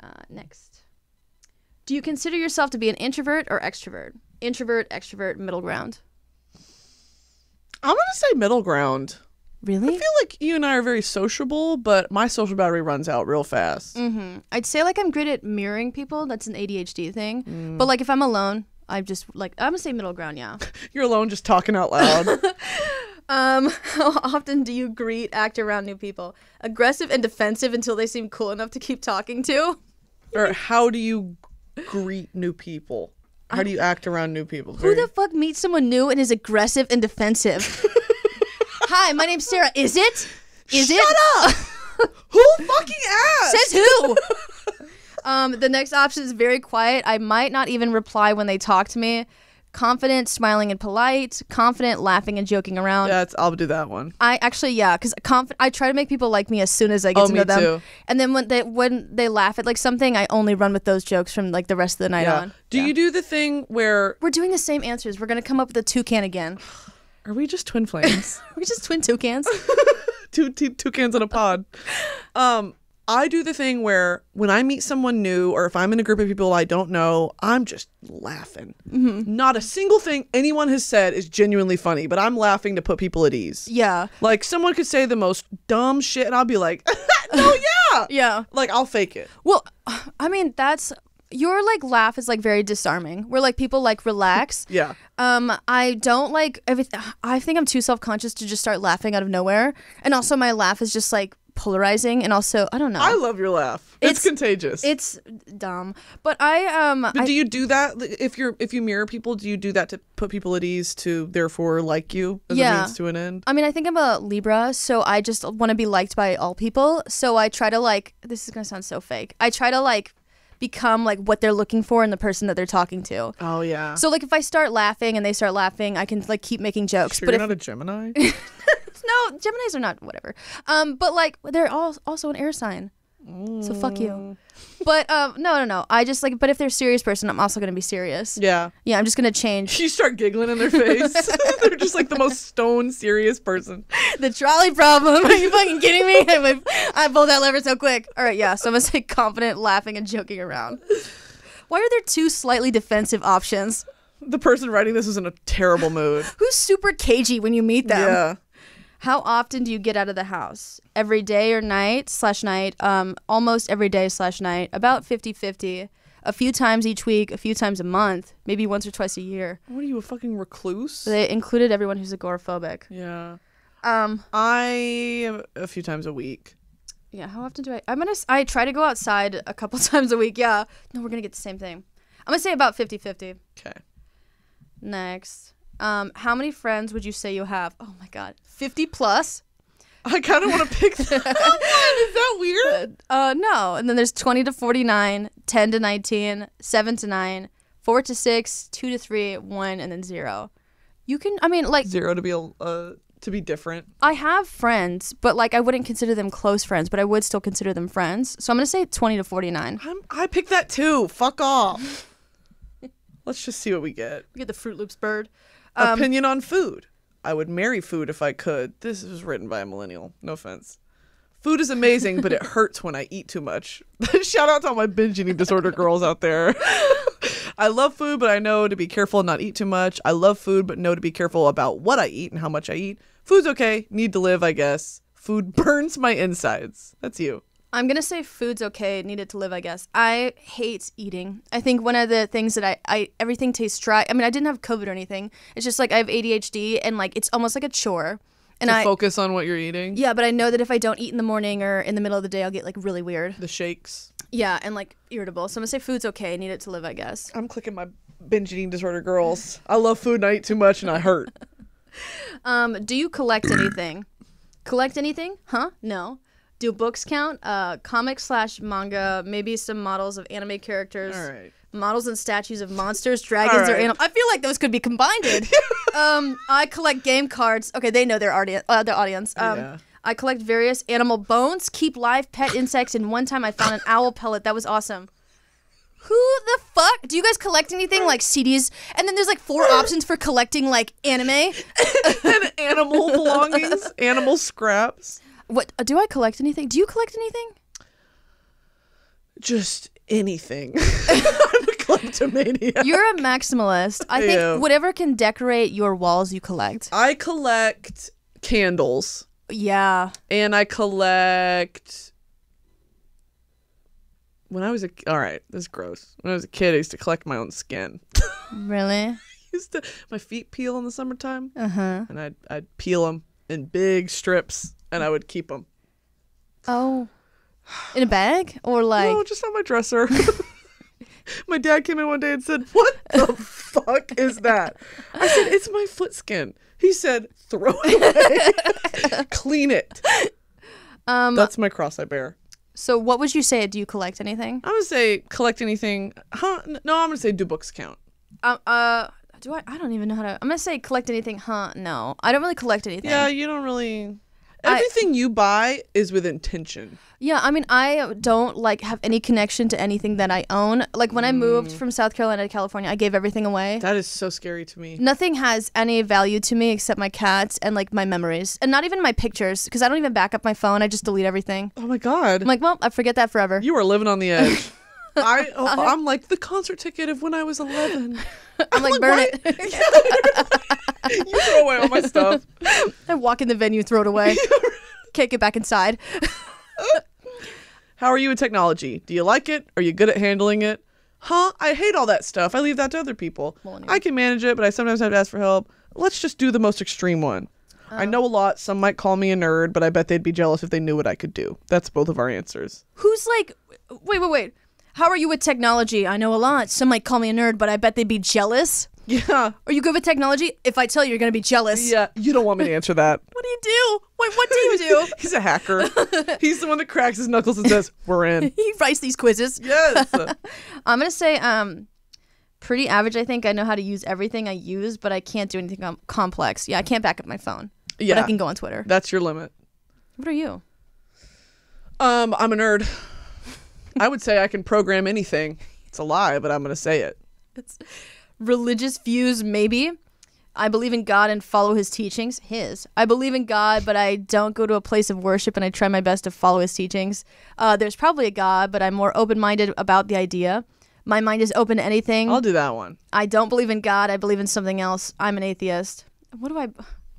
Uh, next. Do you consider yourself to be an introvert or extrovert? Introvert, extrovert, middle ground. I'm going to say middle ground. Really? I feel like you and I are very sociable, but my social battery runs out real fast. Mm-hmm. I'd say like I'm good at mirroring people. That's an A D H D thing. Mm. But like if I'm alone, I'm just like, I'm going to say middle ground, yeah. You're alone just talking out loud. um, how often do you greet, act around new people? Aggressive and defensive until they seem cool enough to keep talking to? Or how do you... greet new people? How I'm, do you act around new people? Who the fuck meets someone new and is aggressive and defensive? Hi, my name's Sarah. Is it? Is Shut it? Shut up! Who fucking asked? Says who? um, the next option is very quiet. I might not even reply when they talk to me. Confident, smiling, and polite. Confident, laughing, and joking around. Yeah, it's, I'll do that one. I actually, yeah, because I try to make people like me as soon as I get oh, to know them. Too. And then when they when they laugh at like something, I only run with those jokes from like the rest of the night yeah. on. Do yeah. you do the thing where... We're doing the same answers. We're going to come up with a toucan again. Are we just twin flames? Are we just twin toucans? two, two toucans in a pod. Um... I do the thing where when I meet someone new or if I'm in a group of people I don't know, I'm just laughing. Mm-hmm. Not a single thing anyone has said is genuinely funny, but I'm laughing to put people at ease. Yeah. Like someone could say the most dumb shit and I'll be like, no, yeah. Yeah. Like I'll fake it. Well, I mean, that's... Your like laugh is like very disarming. Where like people like relax. Yeah. Um, I don't like everything. I think I'm too self-conscious to just start laughing out of nowhere. And also my laugh is just like polarizing and also I don't know. I love your laugh. It's, it's contagious. It's dumb. But I um. But I, do you do that if you're if you mirror people? Do you do that to put people at ease to therefore like you as yeah. a means to an end? I mean, I think I'm a Libra, so I just want to be liked by all people. So I try to like. This is gonna sound so fake. I try to like. become like what they're looking for in the person that they're talking to. Oh yeah. So like if I start laughing and they start laughing, I can like keep making jokes. Sure, but you're if... not a Gemini. No, Geminis are not whatever. Um, but like they're all also an air sign, mm. so fuck you. But um, no, no, no. I just like. But if they're a serious person, I'm also gonna be serious. Yeah. Yeah, I'm just gonna change. You start giggling in their face. They're just like the most stone serious person. The trolley problem. Are you fucking kidding me? I pulled that lever so quick. All right, yeah. So I'm gonna say confident, laughing, and joking around. Why are there two slightly defensive options? The person writing this is in a terrible mood. Who's super cagey when you meet them? Yeah. How often do you get out of the house? Every day or night slash night? Um, almost every day slash night. About fifty fifty. A few times each week. A few times a month. Maybe once or twice a year. What are you, a fucking recluse? They included everyone who's agoraphobic. Yeah. Um, I a few times a week. Yeah. How often do I? I'm gonna. I try to go outside a couple times a week. Yeah. No, we're gonna get the same thing. I'm gonna say about fifty fifty. Okay. Next. Um, how many friends would you say you have? Oh my God, fifty plus. I kind of want to pick that one. Is that weird? Uh, uh, no. And then there's twenty to forty-nine, ten to nineteen, seven to nine, four to six, two to three, one, and then zero. You can. I mean, like zero to be a. Uh, to be different. I have friends, but like I wouldn't consider them close friends, but I would still consider them friends. So I'm gonna say twenty to forty-nine. I'm, I picked that too. Fuck off. Let's just see what we get. We get the Fruit Loops bird. Um, Opinion on food. I would marry food if I could. This was written by a millennial. No offense. Food is amazing, but it hurts when I eat too much. Shout out to all my binge eating disorder girls out there. I love food, but I know to be careful and not eat too much. I love food, but know to be careful about what I eat and how much I eat. Food's okay. Need to live, I guess. Food burns my insides. That's you. I'm going to say food's okay, needed to live, I guess. I hate eating. I think one of the things that I, I, everything tastes dry. I mean, I didn't have COVID or anything. It's just like I have A D H D and like it's almost like a chore. And to I focus on what you're eating? Yeah, but I know that if I don't eat in the morning or in the middle of the day, I'll get like really weird. The shakes. Yeah, and like irritable. So I'm going to say food's okay, needed to live, I guess. I'm clicking my binge eating disorder girls. I love food and I eat too much and I hurt. um, do you collect anything? Collect anything? Huh? No. Do books count? Uh, comics slash manga, maybe some models of anime characters. All right. Models and statues of monsters, dragons, right. or animals. I feel like those could be combined. um, I collect game cards. Okay, they know their audience. Uh, their audience. Um, yeah. I collect various animal bones, keep live pet insects, and one time I found an owl pellet. That was awesome. Who the fuck? Do you guys collect anything like C Ds? And then there's like four options for collecting like anime. And animal belongings, animal scraps. What, do I collect anything? Do you collect anything? Just anything. I'm a kleptomaniac. You're a maximalist. I think yeah. whatever can decorate your walls, you collect. I collect candles. Yeah. And I collect... When I was a... All right, this is gross. When I was a kid, I used to collect my own skin. Really? I used to... My feet peel in the summertime. Uh-huh. And I'd, I'd peel them in big strips. And I would keep them. Oh. In a bag? Or like... No, just on my dresser. My dad came in one day and said, what the fuck is that? I said, it's my foot skin. He said, throw it away. Clean it. Um, That's my cross I bear. So what would you say? Do you collect anything? I would say collect anything. Huh? No, I'm going to say do books count? Uh... uh do I? I don't even know how to... I'm going to say collect anything. Huh? No. I don't really collect anything. Yeah, you don't really... Everything I, you buy is with intention. Yeah, I mean, I don't, like, have any connection to anything that I own. Like, when mm. I moved from South Carolina to California, I gave everything away. That is so scary to me. Nothing has any value to me except my cats and, like, my memories. And not even my pictures, because I don't even back up my phone. I just delete everything. Oh, my God. I'm like, well, I forget that forever. You are living on the edge. I, oh, I'm like, the concert ticket of when I was eleven. I'm, I'm like, like burn what? it. You throw away all my stuff. I walk in the venue, throw it away. Can't get back inside. How are you with technology? Do you like it? Are you good at handling it? Huh? I hate all that stuff. I leave that to other people. Well, anyway. I can manage it, but I sometimes have to ask for help. Let's just do the most extreme one. Um, I know a lot. Some might call me a nerd, but I bet they'd be jealous if they knew what I could do. That's both of our answers. Who's like, wait, wait, wait. How are you with technology? I know a lot. Some might call me a nerd, but I bet they'd be jealous. Yeah. Are you good with technology? If I tell you, you're going to be jealous. Yeah. You don't want me to answer that. What do you do? Wait, what do you do? He's a hacker. He's the one that cracks his knuckles and says, we're in. He writes these quizzes. Yes. I'm going to say um, pretty average, I think. I know how to use everything I use, but I can't do anything com complex. Yeah, I can't back up my phone. Yeah. But I can go on Twitter. That's your limit. What are you? Um, I'm a nerd. I would say I can program anything. It's a lie, but I'm going to say it. It's... Religious views, maybe. I believe in God and follow his teachings. His. I believe in God, but I don't go to a place of worship and I try my best to follow his teachings. Uh, there's probably a God, but I'm more open-minded about the idea. My mind is open to anything. I'll do that one. I don't believe in God. I believe in something else. I'm an atheist. What do I...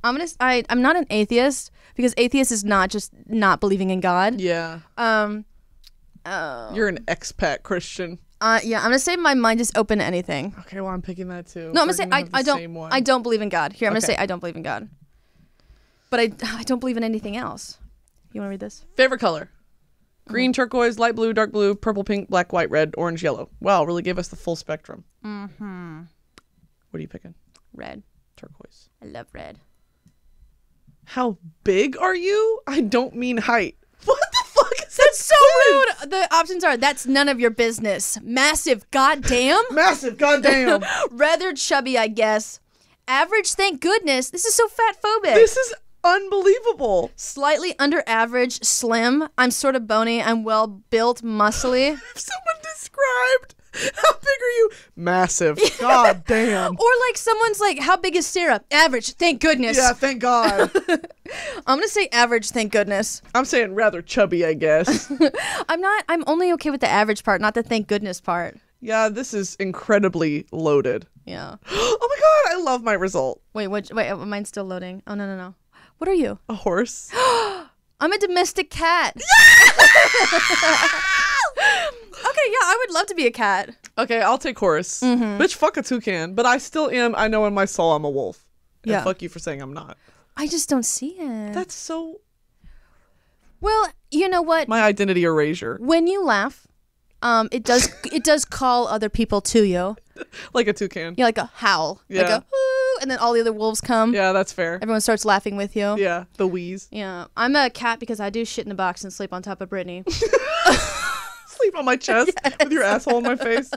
I'm gonna, I, I'm not an atheist because atheist is not just not believing in God. Yeah. Um. Uh, You're an expat Christian. Uh, yeah, I'm gonna say my mind is open to anything. Okay, well I'm picking that too. No, I'm gonna say I, I don't I don't believe in God. Here, I'm okay. gonna say I don't believe in God. But I I don't believe in anything else. You wanna read this? Favorite color: green, mm. turquoise, light blue, dark blue, purple, pink, black, white, red, orange, yellow. Wow, really gave us the full spectrum. Mm-hmm. What are you picking? Red. Turquoise. I love red. How big are you? I don't mean height. What the fuck is that? That's so rude. The options are, that's none of your business. Massive, goddamn. Massive, goddamn. Rather chubby, I guess. Average, thank goodness. This is so fat phobic. This is unbelievable. Slightly under average, slim. I'm sort of bony. I'm well built, muscly. If someone described how big are you? Massive. God damn. Or like someone's like, how big is Sarah? Average. Thank goodness. Yeah, thank God. I'm gonna say average, thank goodness. I'm saying rather chubby, I guess. I'm not, I'm only okay with the average part, not the thank goodness part. Yeah, this is incredibly loaded. Yeah. Oh my god, I love my result. Wait, what, wait, mine's still loading. Oh, no, no, no. What are you? A horse. I'm a domestic cat. Okay, yeah, I would love to be a cat. Okay, I'll take horse. Mm-hmm. Bitch, fuck a toucan. But I still am, I know in my soul I'm a wolf. Yeah. And fuck you for saying I'm not. I just don't see it. That's so... Well, you know what? My identity erasure. When you laugh, um, it does it does call other people to you. Like a toucan. Yeah, like a howl. Yeah. Like a whoo, and then all the other wolves come. Yeah, that's fair. Everyone starts laughing with you. Yeah, the wheeze. Yeah. I'm a cat because I do shit in a box and sleep on top of Brittany. Sleep on my chest, yes. With your asshole in my face.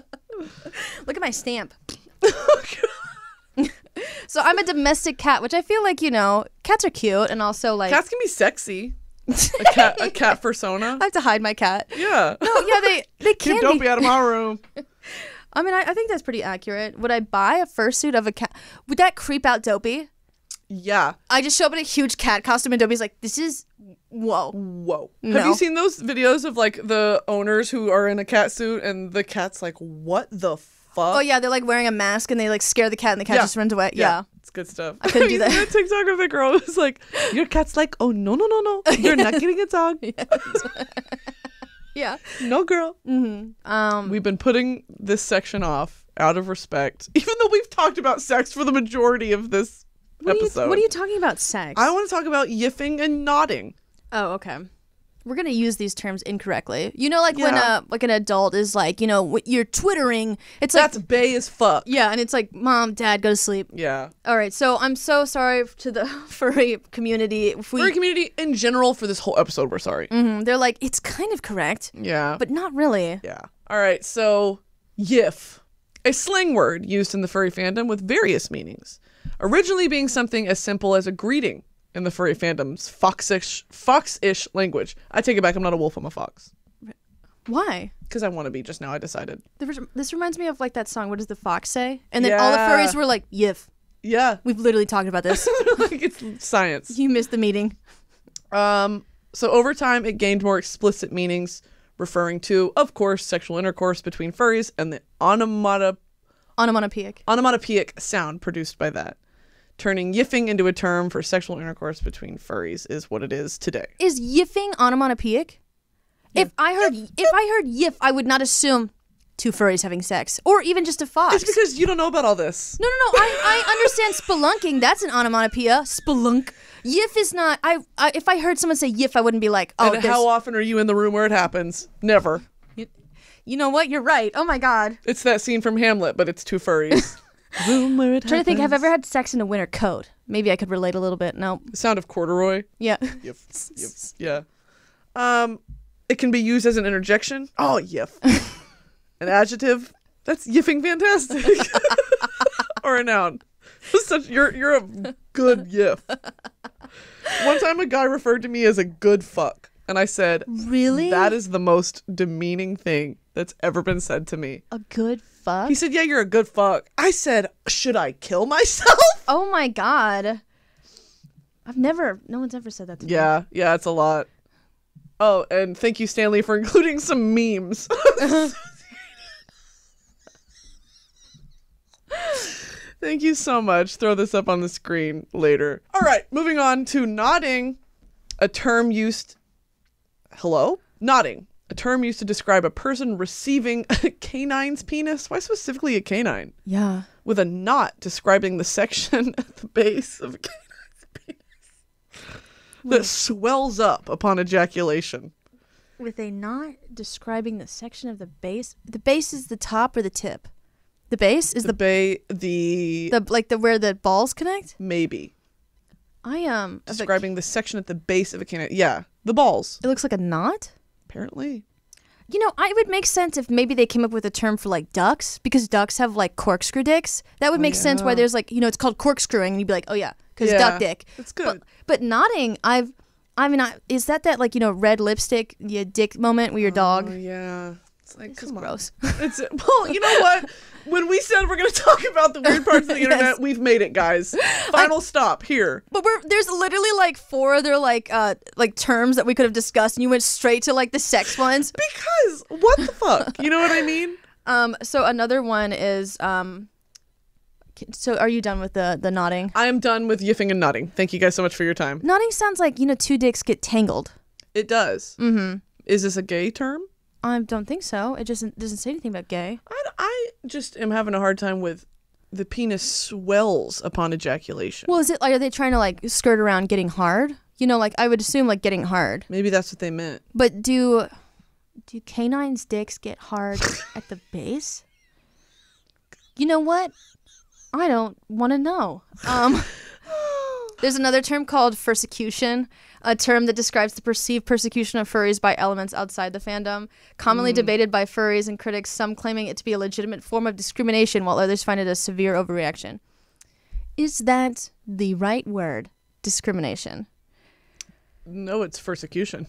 Look at my stamp. So I'm a domestic cat, which I feel like, you know, cats are cute and also like... Cats can be sexy. A cat, a cat persona. I have to hide my cat. Yeah. No, yeah, they, they can be. Don't be out of my room. I mean, I, I think that's pretty accurate. Would I buy a fursuit of a cat? Would that creep out Dopey? Yeah. I just show up in a huge cat costume and Dopey's like, this is... Whoa. Whoa. No. Have you seen those videos of like the owners who are in a cat suit and the cat's like, what the fuck? Oh yeah, they're like wearing a mask and they like scare the cat and the cat yeah. just runs away. Yeah. yeah. It's good stuff. I couldn't do that. That TikTok of the girl was like, your cat's like, oh no, no, no, no. You're not getting a dog. Yeah. No, girl. Mm-hmm. Um, We've been putting this section off out of respect, even though we've talked about sex for the majority of this what episode. Are you, what are you talking about sex? I want to talk about yiffing and nodding. Oh, okay. We're going to use these terms incorrectly. You know, like yeah. when a, like an adult is like, you know, you're twittering. It's like, that's bae as fuck. Yeah, and it's like, mom, dad, go to sleep. Yeah. All right, so I'm so sorry to the furry community. If we... Furry community in general for this whole episode, we're sorry. Mm-hmm. They're like, it's kind of correct. Yeah. But not really. Yeah. All right, so yiff. A slang word used in the furry fandom with various meanings. Originally being something as simple as a greeting. In the furry fandom's foxish, fox-ish language. I take it back. I'm not a wolf. I'm a fox. Why? Because I want to be just now. I decided. This reminds me of like that song, What Does the Fox Say? And then yeah. all the furries were like, yiff. Yeah. We've literally talked about this. Like it's science. You missed the meeting. Um. So over time, it gained more explicit meanings, referring to, of course, sexual intercourse between furries and the onomatopoeic. Onomatopoeic. Onomatopoeic sound produced by that. Turning yiffing into a term for sexual intercourse between furries is what it is today. Is yiffing onomatopoeic? Yeah. If I heard yiff. if I heard yiff, I would not assume two furries having sex, or even just a fox. It's because you don't know about all this. No, no, no. I, I understand spelunking. That's an onomatopoeia. Spelunk. Yiff is not. I, I if I heard someone say yiff, I wouldn't be like, oh. And how often are you in the room where it happens? Never. You, you know what? You're right. Oh my god. It's that scene from Hamlet, but it's two furries. Room where it I'm trying happens. To think, have I ever had sex in a winter coat? Maybe I could relate a little bit. No. The sound of corduroy. Yeah. Yep. Yep. Yeah. Um, it can be used as an interjection. Oh, yiff. An adjective. That's yiffing fantastic. Or a noun. Such, you're, you're a good yiff. One time a guy referred to me as a good fuck. And I said, really? That is the most demeaning thing that's ever been said to me. A good fuck? Fuck? He said, yeah, you're a good fuck. I said, should I kill myself? Oh my god. I've never, no one's ever said that to yeah, me. Yeah, yeah, it's a lot. Oh, and thank you, Stanley, for including some memes. Thank you so much. Throw this up on the screen later. All right, moving on to nodding, a term used, hello? Nodding. A term used to describe a person receiving a canine's penis. Why specifically a canine? Yeah. With a knot describing the section at the base of a canine's penis with that swells up upon ejaculation. With a knot describing the section of the base? The base is the top or the tip? The base is the... The... Ba the, the like the where the balls connect? Maybe. I am... Um, describing the section at the base of a canine. Yeah. The balls. It looks like a knot? Apparently. You know, I, it would make sense if maybe they came up with a term for like ducks, because ducks have like corkscrew dicks. That would make oh, yeah. sense why there's like, you know, it's called corkscrewing and you'd be like, oh yeah, because yeah, duck dick. That's good. But, but nodding, I've, I mean, I, is that that like, you know, red lipstick, your dick moment with your oh, dog? Yeah. It's like, because gross. It's, well, you know what? When we said we're going to talk about the weird parts of the internet, yes. we've made it, guys. Final I, stop here. But we're, there's literally like four other like uh, like terms that we could have discussed, and you went straight to like the sex ones. Because what the fuck? You know what I mean? Um. So another one is um. So are you done with the the nodding? I am done with yiffing and nodding. Thank you guys so much for your time. Nodding sounds like, you know, two dicks get tangled. It does. Mm-hmm. Is this a gay term? I don't think so. It just doesn't say anything about gay. I, I just am having a hard time with the penis swells upon ejaculation. Well, is it like, are they trying to like skirt around getting hard? You know, like I would assume like getting hard. Maybe that's what they meant. But do do canines' dicks get hard at the base? You know what? I don't want to know. Um, there's another term called fursecution, a term that describes the perceived persecution of furries by elements outside the fandom. Commonly mm. debated by furries and critics, some claiming it to be a legitimate form of discrimination, while others find it a severe overreaction. Is that the right word? Discrimination? No, it's fursecution.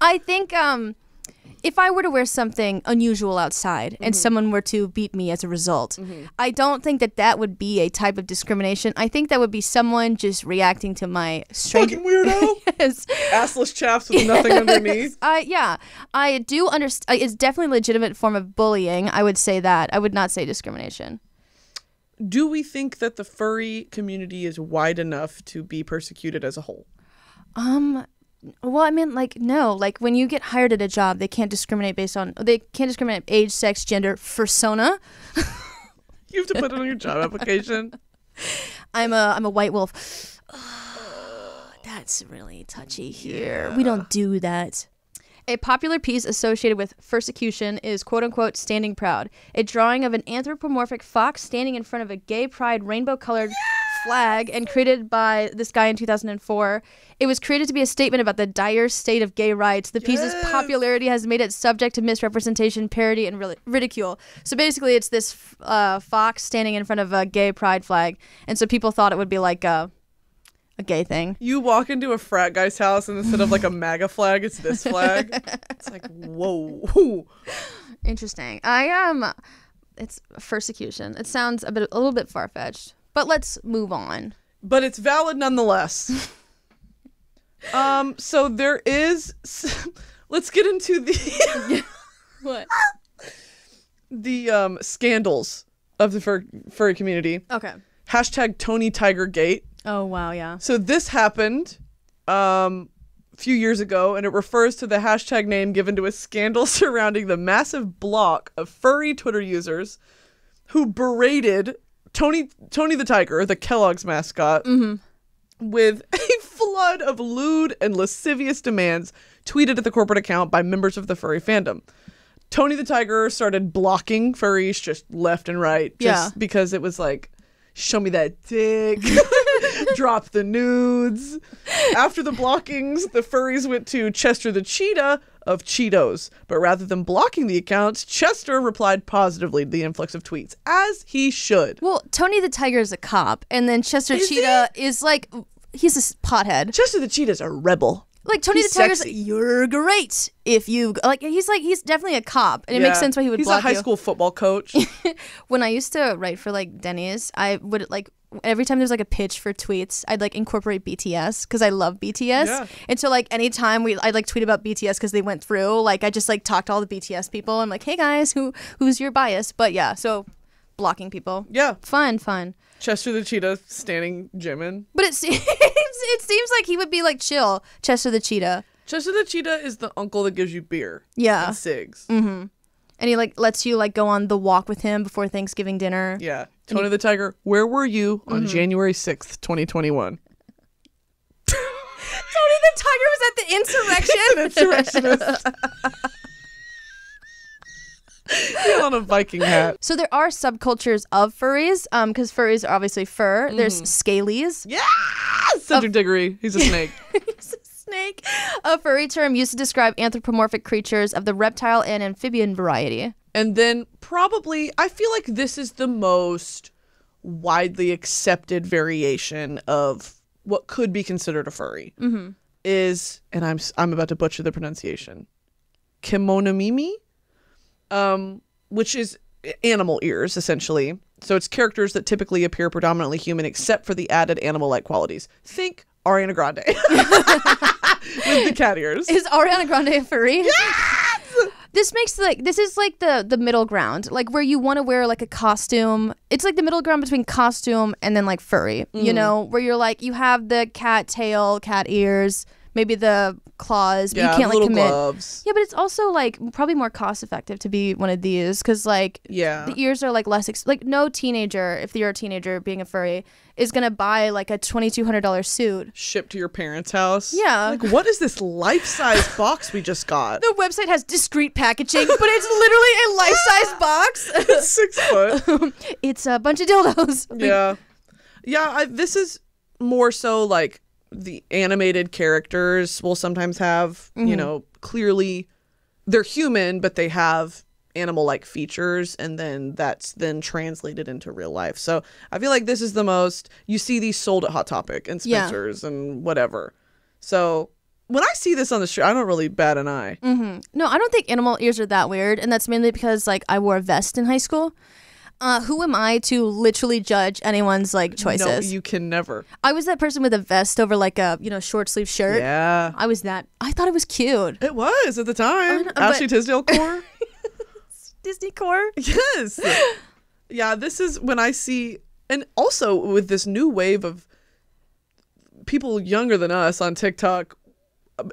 I think... Um, if I were to wear something unusual outside and mm-hmm. someone were to beat me as a result, mm-hmm. I don't think that that would be a type of discrimination. I think that would be someone just reacting to my strength. Fucking weirdo. Yes. Assless chaps with nothing underneath. I, yeah. I do understand. It's definitely a legitimate form of bullying. I would say that. I would not say discrimination. Do we think that the furry community is wide enough to be persecuted as a whole? Um... Well, I mean, like, no, like when you get hired at a job, they can't discriminate based on, they can't discriminate age, sex, gender, persona. You have to put it on your job application. I'm a, I'm a white wolf. Oh, that's really touchy here. Yeah. We don't do that. A popular piece associated with fursecution is quote unquote standing proud. A drawing of an anthropomorphic fox standing in front of a gay pride rainbow colored... Yeah! flag, and created by this guy in two thousand four. It was created to be a statement about the dire state of gay rights. The piece's yes. popularity has made it subject to misrepresentation, parody, and ridicule. So basically it's this uh, fox standing in front of a gay pride flag, and so people thought it would be like a, a gay thing. You walk into a frat guy's house and instead of like a MAGA flag, it's this flag. It's like, whoa. Interesting. I am... Um, it's fursecution. It sounds a bit, a little bit far-fetched. But let's move on. But it's valid nonetheless. um. So there is... Let's get into the... What? The um, scandals of the fur furry community. Okay. Hashtag Tony Tiger Gate. Oh, wow, yeah. So this happened um, a few years ago, and it refers to the hashtag name given to a scandal surrounding the massive block of furry Twitter users who berated... Tony Tony the Tiger, the Kellogg's mascot, mm-hmm. with a flood of lewd and lascivious demands tweeted at the corporate account by members of the furry fandom. Tony the Tiger started blocking furries just left and right just yeah. because it was like, show me that dick, drop the nudes. After the blockings, the furries went to Chester the Cheetah of Cheetos, but rather than blocking the accounts, Chester replied positively to the influx of tweets, as he should. Well, Tony the Tiger is a cop, and then Chester is Cheetah he? is like, he's a pothead. Chester the Cheetah's a rebel. Like, Tony he's the Tiger's sexy. Like, you're great if you, like, he's like, he's definitely a cop, and it yeah. makes sense why he would he's block you. He's a high school football coach. When I used to write for, like, Denny's, I would, like, every time there's like a pitch for tweets, I'd like incorporate B T S because I love B T S. Yeah. And so like anytime we, I'd like tweet about B T S because they went through. Like I just like talked to all the B T S people. I'm like, hey guys, who who's your bias? But yeah, so blocking people. Yeah, fun, fun. Chester the Cheetah standing gymming. But it seems it seems like he would be like chill. Chester the Cheetah. Chester the Cheetah is the uncle that gives you beer. Yeah, and cigs. Mm-hmm. And he like lets you like go on the walk with him before Thanksgiving dinner. Yeah. Tony the Tiger, where were you on mm-hmm. January sixth, twenty twenty-one? Tony the Tiger was at the insurrection? An insurrectionist. He's on a Viking hat. So there are subcultures of furries, um, because furries are obviously fur. Mm-hmm. There's scalies. Yeah! Cedric Diggory. He's a snake. He's a snake. A furry term used to describe anthropomorphic creatures of the reptile and amphibian variety. And then probably, I feel like this is the most widely accepted variation of what could be considered a furry. Mm-hmm. Is, and I'm I'm about to butcher the pronunciation, kimono mimi, um, which is animal ears, essentially. So it's characters that typically appear predominantly human, except for the added animal-like qualities. Think Ariana Grande with the cat ears. Is Ariana Grande a furry? Yes! This makes like this is like the the middle ground, like where you want to wear like a costume. It's like the middle ground between costume and then like furry. Mm. You know, where you're like you have the cat tail, cat ears, maybe the claws. But yeah, you can't like commit. Gloves. Yeah, but it's also like probably more cost effective to be one of these because like yeah. the ears are like less ex like no teenager, if you're a teenager being a furry, is gonna buy like a twenty-two hundred dollar suit shipped to your parents' house. Yeah, like what is this life-size box we just got? The website has discreet packaging, but it's literally a life-size box. It's six foot. It's a bunch of dildos. Yeah, yeah. I, this is more so like. The animated characters will sometimes have, mm-hmm. you know, clearly they're human, but they have animal-like features, and then that's then translated into real life. So I feel like this is the most, you see these sold at Hot Topic and Spencer's yeah. and whatever. So when I see this on the street, I don't really bat an eye. Mm-hmm. No, I don't think animal ears are that weird, and that's mainly because, like, I wore a vest in high school. Uh, who am I to literally judge anyone's like choices? No, you can never. I was that person with a vest over like a you know short sleeve shirt. Yeah, I was that. I thought it was cute. It was at the time. Know, Ashley Tisdale core. Disney core. Yes. Yeah, this is when I see, and also with this new wave of people younger than us on TikTok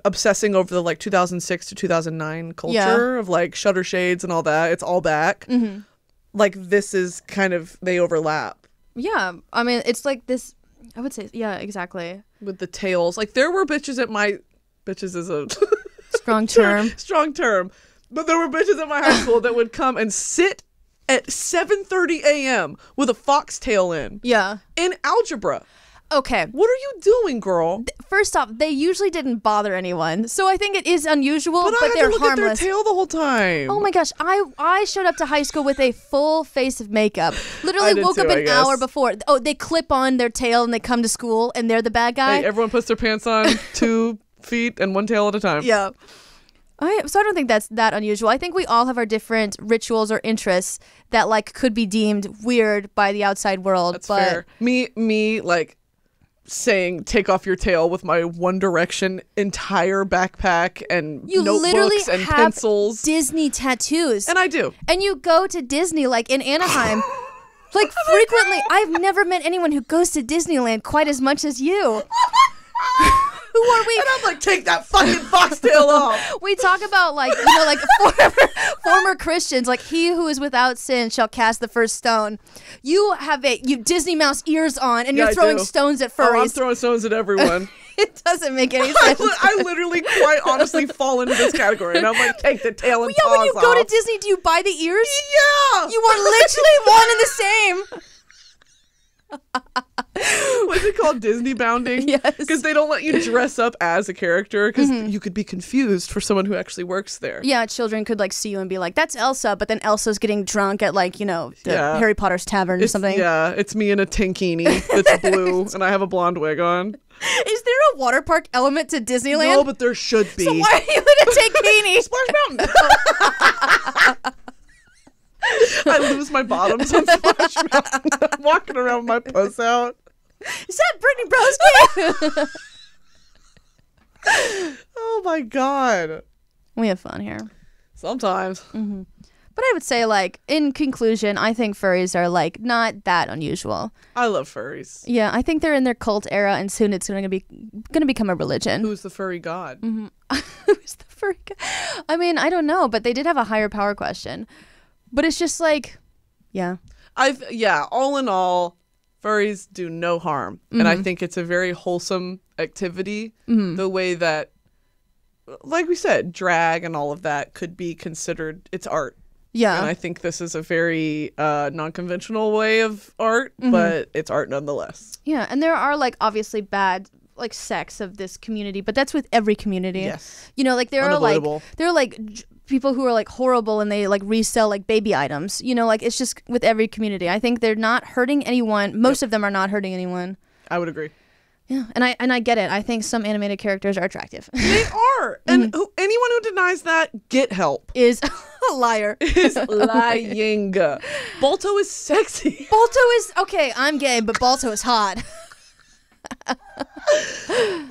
obsessing over the like two thousand six to two thousand nine culture yeah. of like shutter shades and all that. It's all back. Mm-hmm. Like, this is kind of, they overlap. Yeah. I mean, it's like this, I would say, yeah, exactly. With the tails. Like, there were bitches at my, bitches is a... Strong term. Strong term. But there were bitches at my high school that would come and sit at seven thirty a m with a foxtail in. Yeah. In algebra. Okay. What are you doing, girl? First off, they usually didn't bother anyone, so I think it is unusual, but, but I they're harmless. But I had to look harmless. At their tail the whole time. Oh my gosh, I I showed up to high school with a full face of makeup. Literally woke too, up an hour before. Oh, they clip on their tail and they come to school and they're the bad guy. Hey, everyone puts their pants on, two feet and one tail at a time. Yeah. I, so I don't think that's that unusual. I think we all have our different rituals or interests that like could be deemed weird by the outside world. That's but fair. Me, me, like. Saying "take off your tail" with my One Direction entire backpack and you notebooks literally and have pencils, Disney tattoos, and I do. And you go to Disney like in Anaheim, like frequently. I've never met anyone who goes to Disneyland quite as much as you. Who are we? And I'm like, take that fucking foxtail off. We talk about like you know like former, former Christians, like he who is without sin shall cast the first stone. You have a you Disney mouse ears on, and yeah, you're throwing stones at furries. Oh, I'm throwing stones at everyone. It doesn't make any sense. I, I literally quite honestly fall into this category, and I'm like, take the tail and yeah, paws off. Yeah, when you go to Disney, do you buy the ears? Yeah. You are literally one and the same. What's it called? Disney bounding? Yes. Because they don't let you dress up as a character because mm-hmm. you could be confused for someone who actually works there. Yeah, children could like see you and be like, that's Elsa, but then Elsa's getting drunk at like, you know, the yeah. Harry Potter's tavern it's, or something. Yeah, it's me in a tankini that's blue and I have a blonde wig on. Is there a water park element to Disneyland? No, but there should be. So why are you in a tankini? Splash Mountain! I lose my bottoms on Splash Mountain. I'm walking around with my puss out. Is that Brittany Broski? Oh my god. We have fun here. Sometimes. Mm-hmm. But I would say, like, in conclusion, I think furries are, like, not that unusual. I love furries. Yeah, I think they're in their cult era, and soon it's going to be going to become a religion. Who's the furry god? Mm-hmm. Who's the furry god? I mean, I don't know, but they did have a higher power question. But it's just like, yeah. I've yeah, all in all, furries do no harm. Mm-hmm. And I think it's a very wholesome activity. Mm-hmm. The way that, like we said, drag and all of that could be considered, it's art. Yeah. And I think this is a very uh, non-conventional way of art, mm-hmm. but it's art nonetheless. Yeah, and there are like obviously bad like sects of this community, but that's with every community. Yes. You know, like there are like, there are like... people who are like horrible and they like resell like baby items, you know, like it's just with every community. I think they're not hurting anyone. Most yep. of them are not hurting anyone. I would agree. Yeah, and I and I get it. I think some animated characters are attractive. They are, and mm-hmm. who, anyone who denies that, get help. Is a liar. Is lying. Balto is sexy. Balto is okay. I'm gay, but Balto is hot.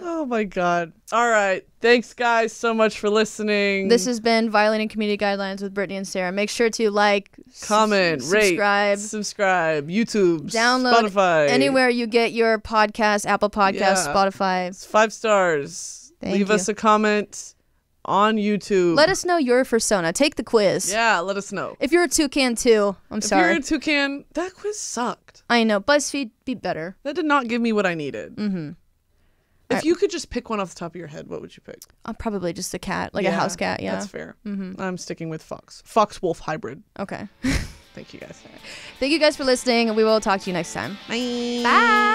Oh my god. All right, thanks guys so much for listening. This has been Violating Community Guidelines with Brittany and Sarah. Make sure to like, comment, rate, subscribe subscribe YouTube, download, Spotify, anywhere you get your podcast. Apple Podcasts, yeah. Spotify, it's five stars. Thank leave you. Us a comment on YouTube. Let us know your fursona. Take the quiz. Yeah, let us know if you're a toucan too. I'm if sorry if you're a toucan. That quiz sucked. I know. BuzzFeed, be better. That did not give me what I needed. Mm-hmm. If right. you could just pick one off the top of your head, what would you pick? Uh, probably just a cat, like yeah, a house cat. Yeah, that's fair. Mm-hmm. I'm sticking with fox. Fox-wolf hybrid. Okay. Thank you guys. Right. Thank you guys for listening, and we will talk to you next time. Bye. Bye.